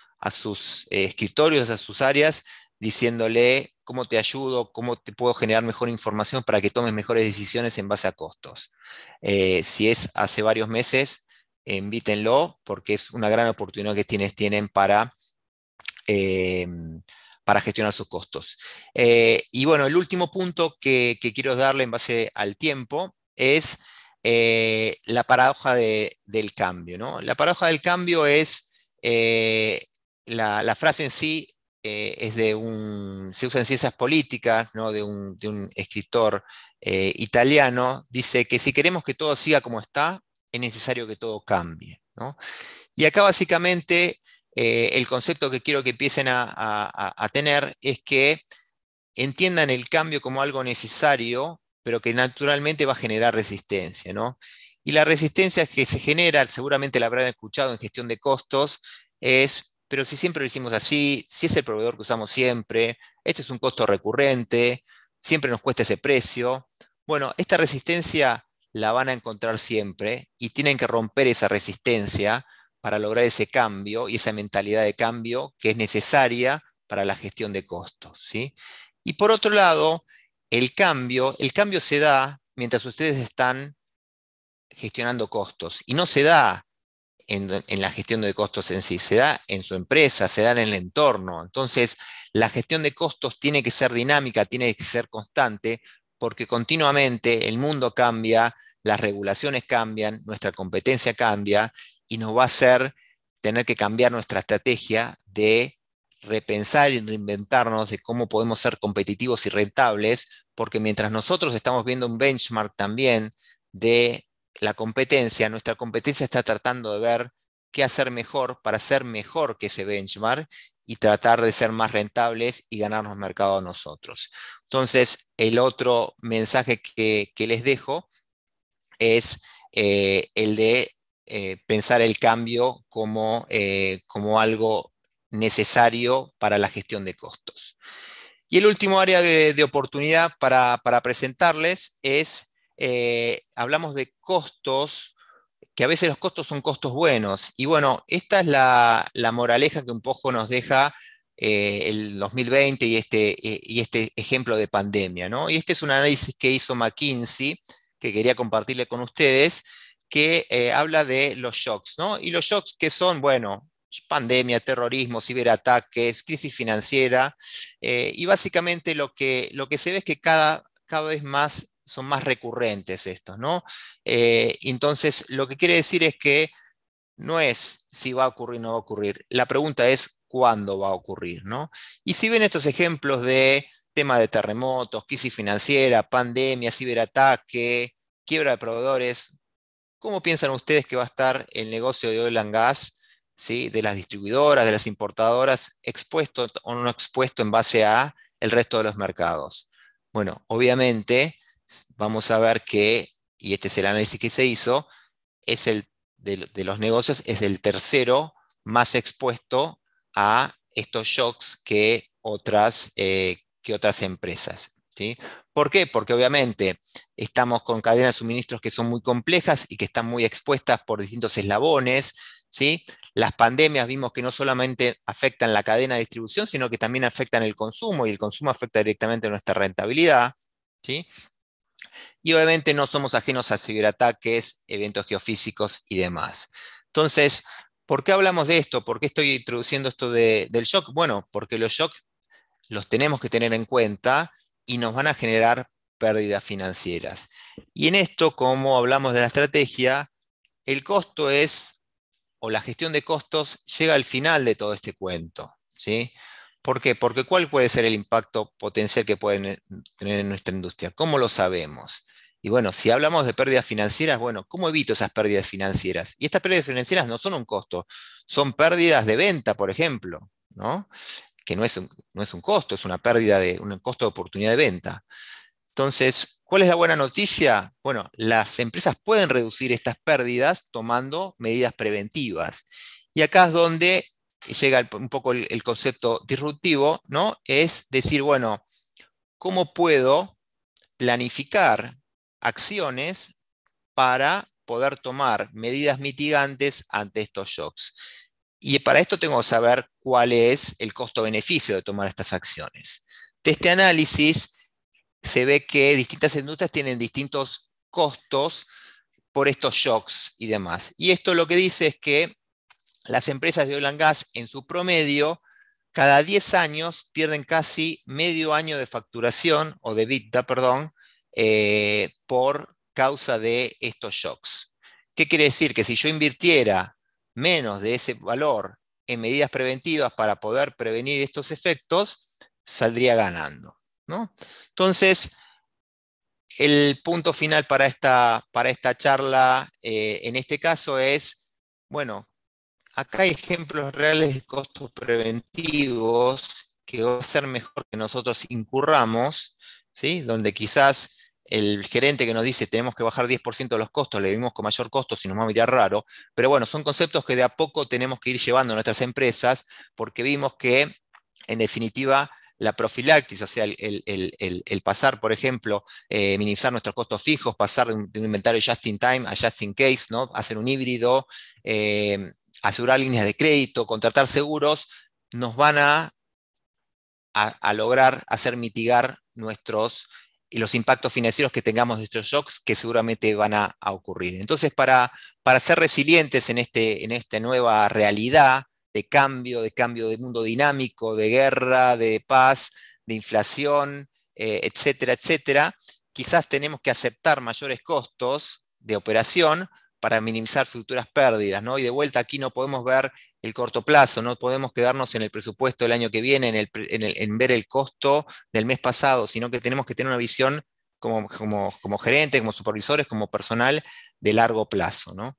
escritorios, a sus áreas, diciéndole cómo te ayudo, cómo te puedo generar mejor información para que tomes mejores decisiones en base a costos. Si es hace varios meses, invítenlo, porque es una gran oportunidad que tienen para gestionar sus costos. Y bueno, el último punto que quiero darle en base al tiempo es la paradoja del cambio, ¿no? La paradoja del cambio es, la frase en sí se usa en ciencias políticas, ¿no? de un escritor italiano, dice que si queremos que todo siga como está, es necesario que todo cambie, ¿no? Y acá básicamente el concepto que quiero que empiecen a tener es que entiendan el cambio como algo necesario, pero que naturalmente va a generar resistencia, ¿no? Y la resistencia que se genera, seguramente la habrán escuchado en gestión de costos, es, pero si siempre lo hicimos así, si es el proveedor que usamos siempre, este es un costo recurrente, siempre nos cuesta ese precio. Bueno, esta resistencia la van a encontrar siempre y tienen que romper esa resistencia para lograr ese cambio y esa mentalidad de cambio que es necesaria para la gestión de costos, ¿sí? Y por otro lado, el cambio se da mientras ustedes están gestionando costos. Y no se da en la gestión de costos en sí, se da en su empresa, se da en el entorno. Entonces, la gestión de costos tiene que ser dinámica, tiene que ser constante, porque continuamente el mundo cambia, las regulaciones cambian, nuestra competencia cambia, y nos va a hacer tener que cambiar nuestra estrategia de repensar y reinventarnos de cómo podemos ser competitivos y rentables, porque mientras nosotros estamos viendo un benchmark también de la competencia, nuestra competencia está tratando de ver qué hacer mejor para ser mejor que ese benchmark y tratar de ser más rentables y ganarnos mercado a nosotros. Entonces, el otro mensaje que les dejo es el de pensar el cambio como algo necesario para la gestión de costos. Y el último área de oportunidad para presentarles es hablamos de costos, que a veces los costos son costos buenos. Y bueno, esta es la moraleja que un poco nos deja el 2020 y este ejemplo de pandemia, ¿no? Y este es un análisis que hizo McKinsey, que quería compartirle con ustedes, que habla de los shocks, ¿no? Y los shocks que son, bueno, pandemia, terrorismo, ciberataques, crisis financiera, y básicamente lo que se ve es que cada vez más son más recurrentes estos, ¿no? Entonces, lo que quiere decir es que no es si va a ocurrir o no va a ocurrir. La pregunta es cuándo va a ocurrir, ¿no? Y si ven estos ejemplos de tema de terremotos, crisis financiera, pandemia, ciberataque, quiebra de proveedores, ¿cómo piensan ustedes que va a estar el negocio de oil and gas, ¿sí? de las distribuidoras, de las importadoras, expuesto o no expuesto en base a el resto de los mercados? Bueno, obviamente vamos a ver que, y este es el análisis que se hizo, es el de los negocios, es el tercero más expuesto a estos shocks que otras empresas, ¿sí? ¿Por qué? Porque obviamente estamos con cadenas de suministros que son muy complejas y que están muy expuestas por distintos eslabones, ¿sí? Las pandemias vimos que no solamente afectan la cadena de distribución, sino que también afectan el consumo, y el consumo afecta directamente nuestra rentabilidad, ¿sí? Y obviamente no somos ajenos a ciberataques, eventos geofísicos y demás. Entonces, ¿por qué hablamos de esto? ¿Por qué estoy introduciendo esto del shock? Bueno, porque los shocks los tenemos que tener en cuenta y nos van a generar pérdidas financieras. Y en esto, como hablamos de la estrategia, el costo o la gestión de costos llega al final de todo este cuento, ¿sí? ¿Por qué? Porque ¿cuál puede ser el impacto potencial que pueden tener en nuestra industria? ¿Cómo lo sabemos? Y bueno, si hablamos de pérdidas financieras, bueno, ¿cómo evito esas pérdidas financieras? Y estas pérdidas financieras no son un costo, son pérdidas de venta, por ejemplo, ¿no? Que no es un costo, es una pérdida un costo de oportunidad de venta. Entonces, ¿cuál es la buena noticia? Bueno, las empresas pueden reducir estas pérdidas tomando medidas preventivas. Y acá es donde llega un poco el concepto disruptivo, ¿no? Es decir, bueno, ¿cómo puedo planificar acciones para poder tomar medidas mitigantes ante estos shocks. Y para esto tengo que saber cuál es el costo-beneficio de tomar estas acciones. De este análisis se ve que distintas industrias tienen distintos costos por estos shocks y demás. Y esto lo que dice es que las empresas de oil and gas en su promedio cada 10 años pierden casi medio año de facturación o de EBITDA, perdón, por causa de estos shocks. ¿Qué quiere decir? Que si yo invirtiera menos de ese valor en medidas preventivas para poder prevenir estos efectos, saldría ganando, ¿no? Entonces, el punto final para esta charla en este caso es, bueno, acá hay ejemplos reales de costos preventivos que va a ser mejor que nosotros incurramos, ¿sí? Donde quizás el gerente que nos dice tenemos que bajar 10% de los costos, le vimos con mayor costo si nos va a mirar raro, pero bueno, son conceptos que de a poco tenemos que ir llevando a nuestras empresas porque vimos que, en definitiva, la profilaxis, o sea, el pasar, por ejemplo, minimizar nuestros costos fijos, pasar de un inventario just in time a just in case, ¿no? Hacer un híbrido, asegurar líneas de crédito, contratar seguros, nos van a lograr hacer mitigar los impactos financieros que tengamos de estos shocks que seguramente van a ocurrir. Entonces, para ser resilientes en esta nueva realidad de cambio de mundo dinámico, de guerra, de paz, de inflación, etcétera, etcétera, quizás tenemos que aceptar mayores costos de operación para minimizar futuras pérdidas, ¿no? Y de vuelta aquí no podemos ver el corto plazo, no podemos quedarnos en el presupuesto del año que viene, en ver el costo del mes pasado, sino que tenemos que tener una visión como gerentes, como supervisores, como personal de largo plazo, ¿no?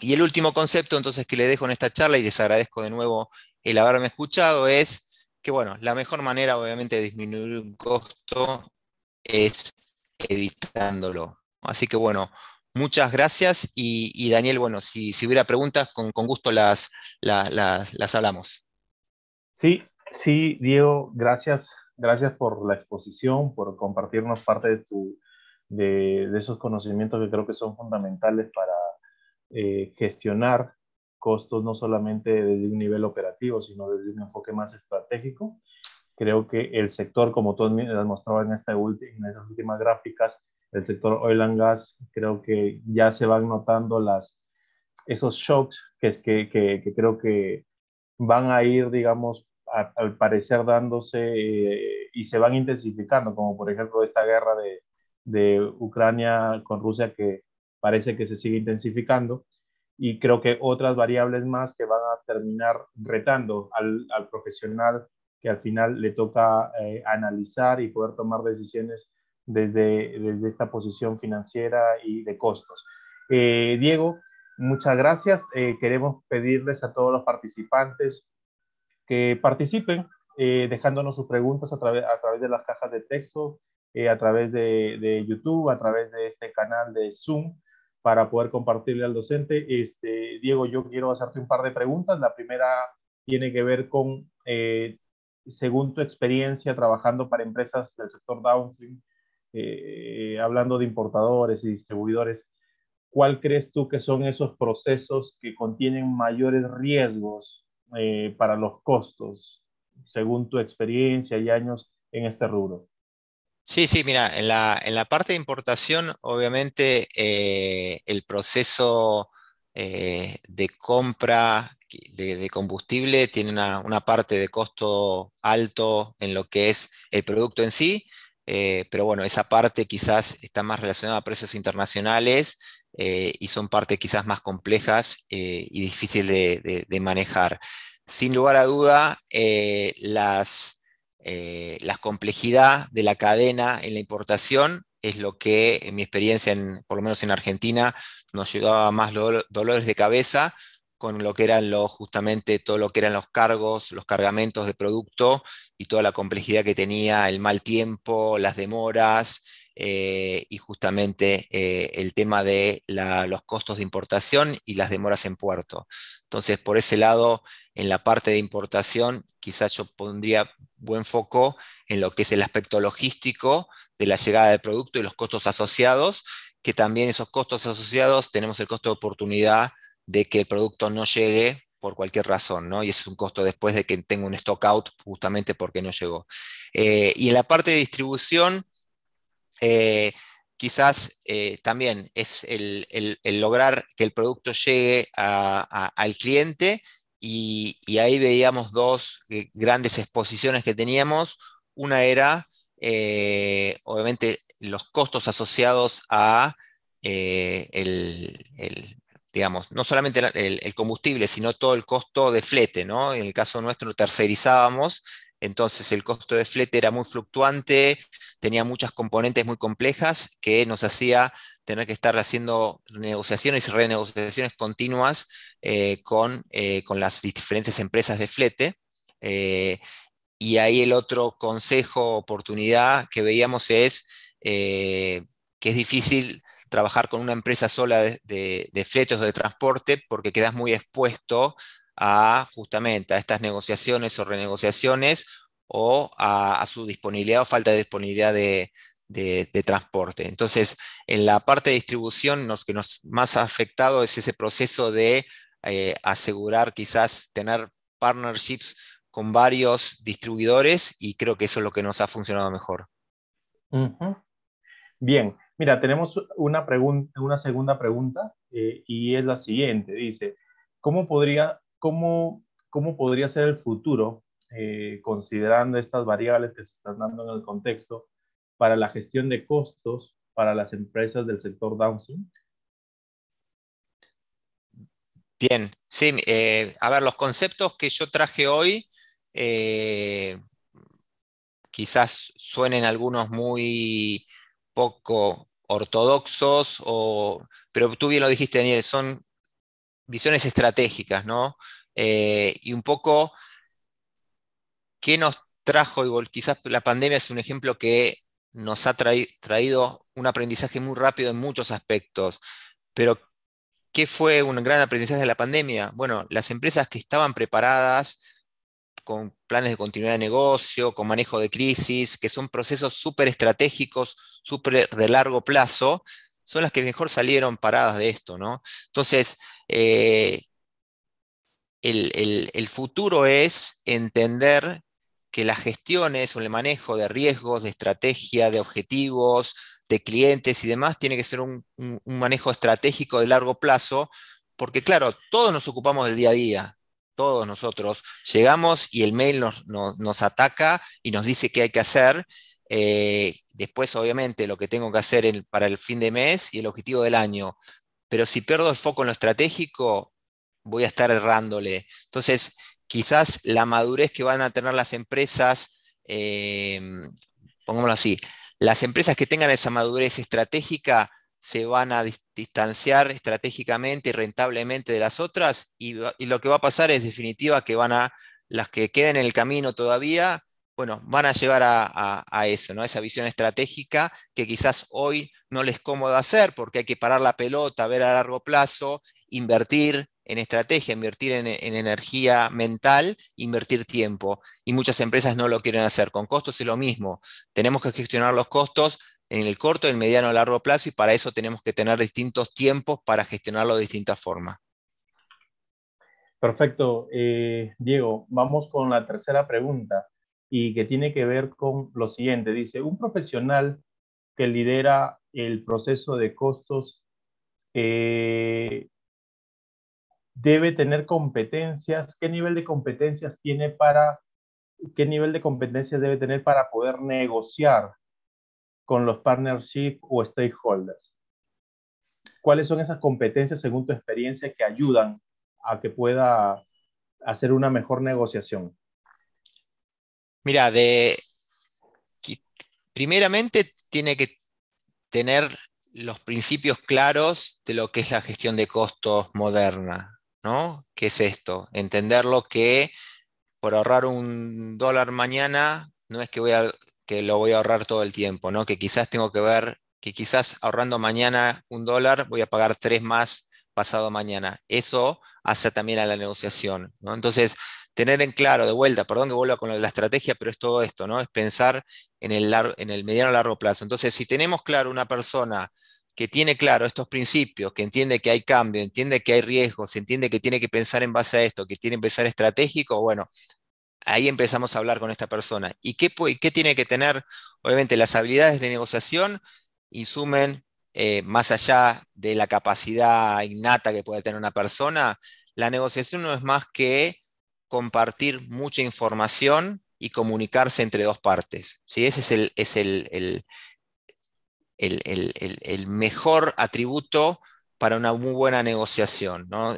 Y el último concepto entonces que le dejo en esta charla, y les agradezco de nuevo el haberme escuchado, es que bueno, la mejor manera obviamente de disminuir un costo es evitándolo. Así que bueno, muchas gracias y Daniel, bueno, si hubiera preguntas, con gusto las hablamos. Sí, Diego, gracias por la exposición, por compartirnos parte de esos conocimientos que creo que son fundamentales para gestionar costos no solamente desde un nivel operativo, sino desde un enfoque más estratégico. Creo que el sector, como tú has mostrado en estas últimas gráficas, el sector oil and gas, creo que ya se van notando esos shocks que creo que van a ir, digamos, al parecer dándose y se van intensificando, como por ejemplo esta guerra de Ucrania con Rusia que parece que se sigue intensificando, y creo que otras variables más que van a terminar retando al profesional que al final le toca analizar y poder tomar decisiones desde esta posición financiera y de costos. Diego, muchas gracias. Queremos pedirles a todos los participantes que participen dejándonos sus preguntas a través de las cajas de texto, a través de YouTube, a través de este canal de Zoom, para poder compartirle al docente. Diego, yo quiero hacerte un par de preguntas. La primera tiene que ver con, según tu experiencia trabajando para empresas del sector downstream, hablando de importadores y distribuidores, ¿cuál crees tú que son esos procesos que contienen mayores riesgos para los costos, según tu experiencia y años en este rubro? Sí, mira, en la parte de importación, obviamente, el proceso de compra de combustible tiene una parte de costo alto en lo que es el producto en sí, pero bueno, esa parte quizás está más relacionada a precios internacionales y son partes quizás más complejas y difíciles de manejar. Sin lugar a duda, la complejidad de la cadena en la importación es lo que, en mi experiencia, por lo menos en Argentina, nos llevaba más dolores de cabeza con lo que eran justamente todo lo que eran los cargos, los cargamentos de producto y toda la complejidad que tenía, el mal tiempo, las demoras y justamente el tema de los costos de importación y las demoras en puerto. Entonces, por ese lado, en la parte de importación, quizás yo pondría buen foco en lo que es el aspecto logístico de la llegada del producto y los costos asociados, que también esos costos asociados, tenemos el costo de oportunidad de que el producto no llegue por cualquier razón, ¿no? Y es un costo después de que tenga un stock out justamente porque no llegó. Y en la parte de distribución, quizás también es el lograr que el producto llegue al cliente, y ahí veíamos dos grandes exposiciones que teníamos. Una era, obviamente, los costos asociados a digamos, no solamente el combustible, sino todo el costo de flete, ¿no? En el caso nuestro tercerizábamos, entonces el costo de flete era muy fluctuante, tenía muchas componentes muy complejas que nos hacía tener que estar haciendo negociaciones y renegociaciones continuas con las diferentes empresas de flete. Y ahí el otro consejo, oportunidad que veíamos es que es difícil trabajar con una empresa sola de fletes o de transporte, porque quedas muy expuesto a justamente a estas negociaciones o renegociaciones, o a su disponibilidad o falta de disponibilidad de transporte. Entonces, en la parte de distribución, lo que nos más ha afectado es ese proceso de asegurar, quizás tener partnerships con varios distribuidores, y creo que eso es lo que nos ha funcionado mejor. Uh-huh. Bien, mira, tenemos una segunda pregunta, y es la siguiente. Dice, ¿cómo podría ser el futuro, considerando estas variables que se están dando en el contexto, para la gestión de costos para las empresas del sector downstream? Bien, sí, a ver, los conceptos que yo traje hoy, quizás suenen algunos muy poco ortodoxos, pero tú bien lo dijiste, Daniel, son visiones estratégicas, ¿no? Y un poco, ¿qué nos trajo? Igual, quizás la pandemia es un ejemplo que nos ha traído un aprendizaje muy rápido en muchos aspectos, pero ¿qué fue un gran aprendizaje de la pandemia? Bueno, las empresas que estaban preparadas, con planes de continuidad de negocio, con manejo de crisis, que son procesos súper estratégicos, súper de largo plazo, son las que mejor salieron paradas de esto, ¿no? Entonces, el futuro es entender que las gestiones o el manejo de riesgos, de estrategia, de objetivos, de clientes y demás, tiene que ser un manejo estratégico de largo plazo, porque claro, todos nos ocupamos del día a día. Todos nosotros llegamos y el mail nos ataca y nos dice qué hay que hacer. Después, obviamente, lo que tengo que hacer para el fin de mes y el objetivo del año. Pero si pierdo el foco en lo estratégico, voy a estar errándole. Entonces, quizás la madurez que van a tener las empresas, pongámoslo así, las empresas que tengan esa madurez estratégica se van a distanciar estratégicamente y rentablemente de las otras, y lo que va a pasar es, definitiva, que las que queden en el camino todavía, bueno, van a llegar a eso, ¿no? Esa visión estratégica que quizás hoy no les es cómodo hacer, porque hay que parar la pelota, ver a largo plazo, invertir en estrategia, invertir en energía mental, invertir tiempo, y muchas empresas no lo quieren hacer. Con costos es lo mismo, tenemos que gestionar los costos en el corto, el mediano, el largo plazo, y para eso tenemos que tener distintos tiempos para gestionarlo de distintas formas. Perfecto, Diego. Vamos con la tercera pregunta, y que tiene que ver con lo siguiente. Dice, un profesional que lidera el proceso de costos debe tener competencias. ¿Qué nivel de competencias debe tener para poder negociar con los partnerships o stakeholders? ¿Cuáles son esas competencias, según tu experiencia, que ayudan a que pueda hacer una mejor negociación? Mira, primeramente tiene que tener los principios claros de lo que es la gestión de costos moderna, ¿no? ¿Qué es esto? Entender lo que por ahorrar $1 mañana no es que que lo voy a ahorrar todo el tiempo, ¿no? Que quizás tengo que ver que quizás ahorrando mañana $1 voy a pagar 3 más pasado mañana. Eso hace también a la negociación, ¿no? Entonces, tener en claro, de vuelta, perdón que vuelva con lo de la estrategia, pero es todo esto, ¿no? Es pensar en el mediano o largo plazo. Entonces, si tenemos claro una persona que tiene claro estos principios, que entiende que hay cambio, entiende que hay riesgos, entiende que tiene que pensar en base a esto, que tiene que pensar estratégico, bueno, ahí empezamos a hablar con esta persona. ¿Y qué tiene que tener? Obviamente las habilidades de negociación insumen, más allá de la capacidad innata que puede tener una persona, la negociación no es más que compartir mucha información y comunicarse entre dos partes, ¿sí? Ese es el mejor atributo para una muy buena negociación, ¿no?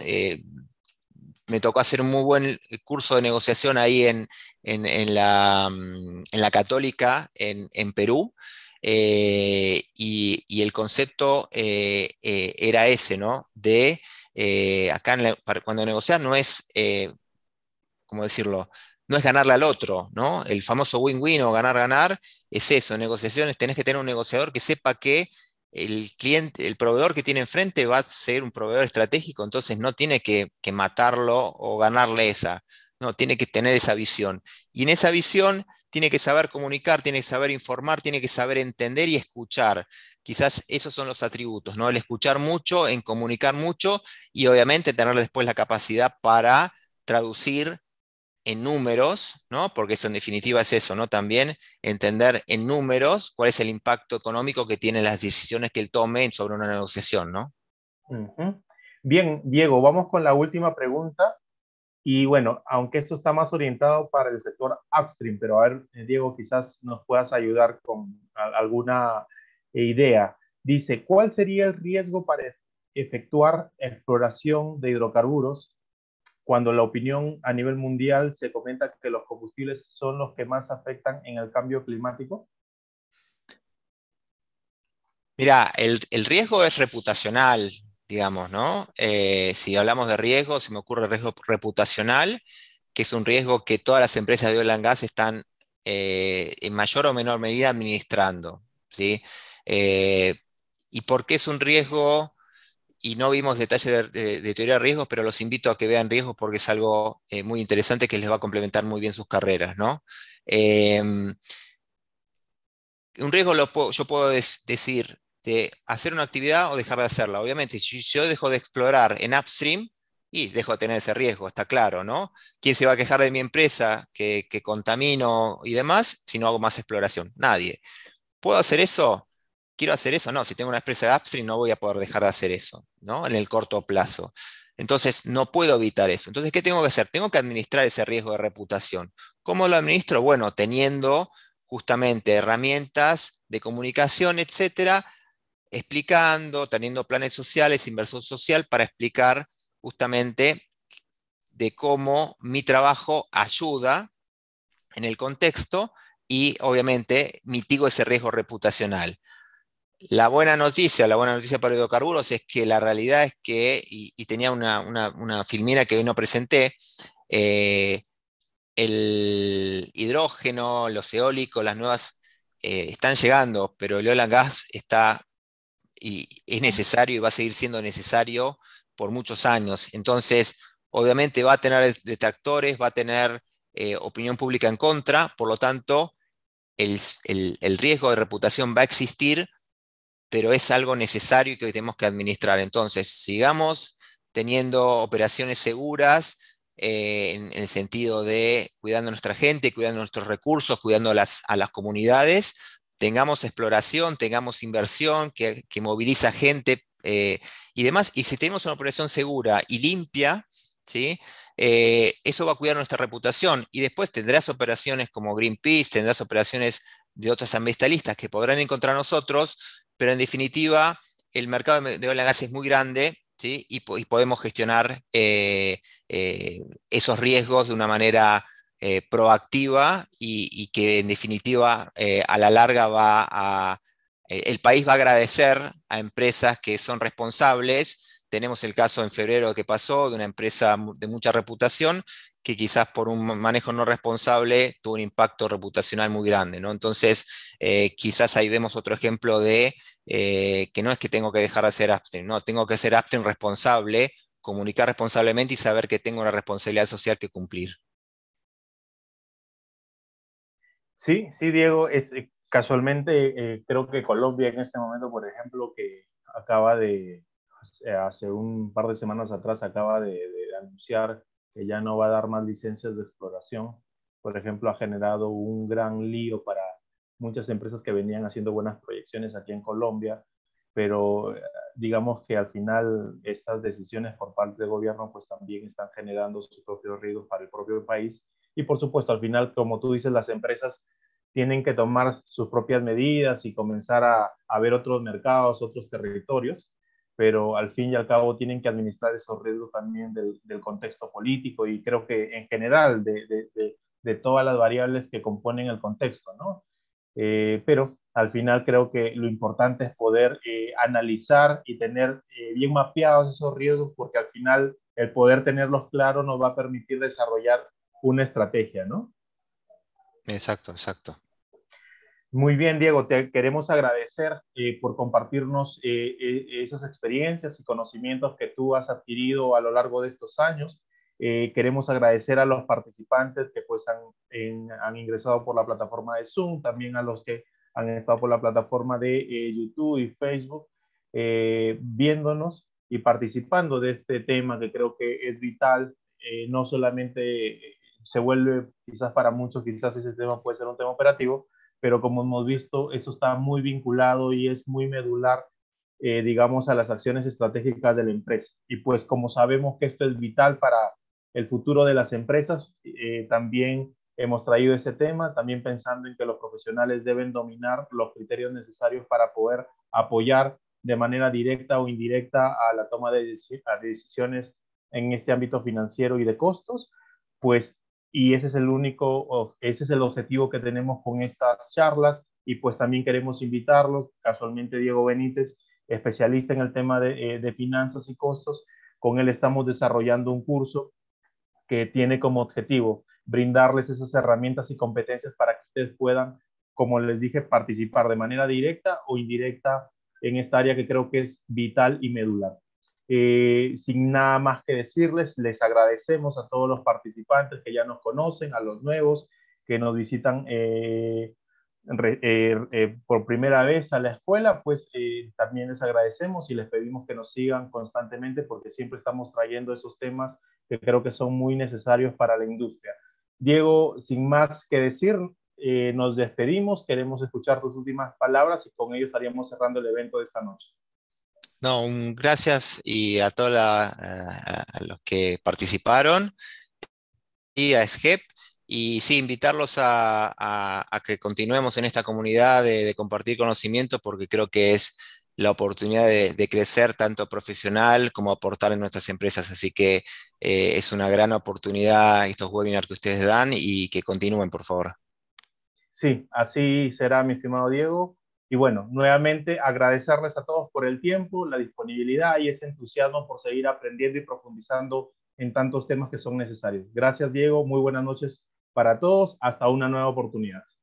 Me tocó hacer un muy buen curso de negociación ahí en la Católica, en Perú, y el concepto era ese, ¿no? De acá cuando negociar no es, ¿cómo decirlo? No es ganarle al otro, ¿no? El famoso win-win o ganar-ganar es eso. Negociaciones, tenés que tener un negociador que sepa que el cliente, el proveedor que tiene enfrente va a ser un proveedor estratégico, entonces no tiene que matarlo o ganarle esa. No, tiene que tener esa visión. Y en esa visión tiene que saber comunicar, tiene que saber informar, tiene que saber entender y escuchar. Quizás esos son los atributos, ¿no? El escuchar mucho, en comunicar mucho y obviamente tener después la capacidad para traducir en números, ¿no? Porque eso en definitiva es eso, ¿no? También entender en números cuál es el impacto económico que tienen las decisiones que él tome sobre una negociación, ¿no? Uh-huh. Bien, Diego, vamos con la última pregunta. Y bueno, aunque esto está más orientado para el sector upstream, pero a ver, Diego, quizás nos puedas ayudar con alguna idea. Dice, ¿cuál sería el riesgo para efectuar exploración de hidrocarburos cuando la opinión a nivel mundial se comenta que los combustibles son los que más afectan en el cambio climático? Mira, el riesgo es reputacional, digamos, ¿no? Si hablamos de riesgo, se me ocurre el riesgo reputacional, que es un riesgo que todas las empresas de oil and gas están en mayor o menor medida administrando, ¿sí? ¿Y por qué es un riesgo? Y no vimos detalles de teoría de riesgos, pero los invito a que vean riesgos porque es algo muy interesante que les va a complementar muy bien sus carreras, ¿no? Un riesgo yo puedo decir de hacer una actividad o dejar de hacerla. Obviamente, si yo dejo de explorar en upstream, y dejo de tener ese riesgo, está claro, ¿no? ¿Quién se va a quejar de mi empresa que contamino y demás si no hago más exploración? Nadie. ¿Puedo hacer eso? ¿Quiero hacer eso? No, si tengo una empresa de upstream no voy a poder dejar de hacer eso, ¿no? En el corto plazo. Entonces, no puedo evitar eso. Entonces, ¿qué tengo que hacer? Tengo que administrar ese riesgo de reputación. ¿Cómo lo administro? Bueno, teniendo justamente herramientas de comunicación, etcétera, explicando, teniendo planes sociales, inversión social, para explicar justamente de cómo mi trabajo ayuda en el contexto y, obviamente, mitigo ese riesgo reputacional. La buena noticia para hidrocarburos es que la realidad es que, y tenía una filmina que hoy no presenté, el hidrógeno, los eólicos, las nuevas están llegando, pero el oil and gas está, y es necesario y va a seguir siendo necesario por muchos años. Entonces, obviamente va a tener detractores, va a tener opinión pública en contra, por lo tanto, el riesgo de reputación va a existir, pero es algo necesario y que hoy tenemos que administrar. Entonces, sigamos teniendo operaciones seguras en el sentido de cuidando a nuestra gente, cuidando nuestros recursos, cuidando a las comunidades, tengamos exploración, tengamos inversión que moviliza gente y demás. Y si tenemos una operación segura y limpia, ¿sí? Eso va a cuidar nuestra reputación. Y después tendrás operaciones como Greenpeace, tendrás operaciones de otros ambientalistas que podrán encontrar nosotros, pero en definitiva, el mercado de oil and gas es muy grande, ¿sí? y podemos gestionar esos riesgos de una manera proactiva y que en definitiva a la larga el país va a agradecer a empresas que son responsables. Tenemos el caso en febrero que pasó de una empresa de mucha reputación que quizás por un manejo no responsable tuvo un impacto reputacional muy grande, ¿no? Entonces, quizás ahí vemos otro ejemplo de que no es que tengo que dejar de hacer upstream, no, tengo que ser upstream responsable, comunicar responsablemente y saber que tengo una responsabilidad social que cumplir. Sí, Diego, casualmente creo que Colombia en este momento, por ejemplo, que acaba de, hace un par de semanas atrás, acaba de anunciar que ya no va a dar más licencias de exploración. Por ejemplo, ha generado un gran lío para muchas empresas que venían haciendo buenas proyecciones aquí en Colombia, pero digamos que al final estas decisiones por parte del gobierno pues también están generando sus propios riesgos para el propio país. Y por supuesto, al final, como tú dices, las empresas tienen que tomar sus propias medidas y comenzar a ver otros mercados, otros territorios, pero al fin y al cabo tienen que administrar esos riesgos también del contexto político y creo que en general de todas las variables que componen el contexto, ¿no? Pero al final creo que lo importante es poder analizar y tener bien mapeados esos riesgos, porque al final el poder tenerlos claros nos va a permitir desarrollar una estrategia, ¿no? Exacto, exacto. Muy bien, Diego, te queremos agradecer por compartirnos esas experiencias y conocimientos que tú has adquirido a lo largo de estos años. Queremos agradecer a los participantes que pues han ingresado por la plataforma de Zoom, también a los que han estado por la plataforma de YouTube y Facebook, viéndonos y participando de este tema que creo que es vital. No solamente se vuelve, quizás para muchos, quizás ese tema puede ser un tema operativo, pero como hemos visto, eso está muy vinculado y es muy medular, digamos, a las acciones estratégicas de la empresa. Y pues como sabemos que esto es vital para el futuro de las empresas, también hemos traído ese tema, también pensando en que los profesionales deben dominar los criterios necesarios para poder apoyar de manera directa o indirecta a la toma de decisiones en este ámbito financiero y de costos, pues, y ese es el objetivo que tenemos con estas charlas, y pues también queremos invitarlo, casualmente Diego Benítez, especialista en el tema de finanzas y costos, con él estamos desarrollando un curso que tiene como objetivo brindarles esas herramientas y competencias para que ustedes puedan, como les dije, participar de manera directa o indirecta en esta área que creo que es vital y medular. Sin nada más que decirles, les agradecemos a todos los participantes que ya nos conocen, a los nuevos que nos visitan por primera vez a la escuela, pues también les agradecemos y les pedimos que nos sigan constantemente porque siempre estamos trayendo esos temas que creo que son muy necesarios para la industria. Diego, sin más que decir, nos despedimos, queremos escuchar tus últimas palabras y con ello estaríamos cerrando el evento de esta noche. No, gracias y a todos los que participaron y a Esgep, y sí, invitarlos a que continuemos en esta comunidad de compartir conocimientos, porque creo que es la oportunidad de crecer tanto profesional como aportar en nuestras empresas, así que es una gran oportunidad estos webinars que ustedes dan y que continúen, por favor. Sí, así será, mi estimado Diego. Y bueno, nuevamente agradecerles a todos por el tiempo, la disponibilidad y ese entusiasmo por seguir aprendiendo y profundizando en tantos temas que son necesarios. Gracias, Diego. Muy buenas noches para todos. Hasta una nueva oportunidad.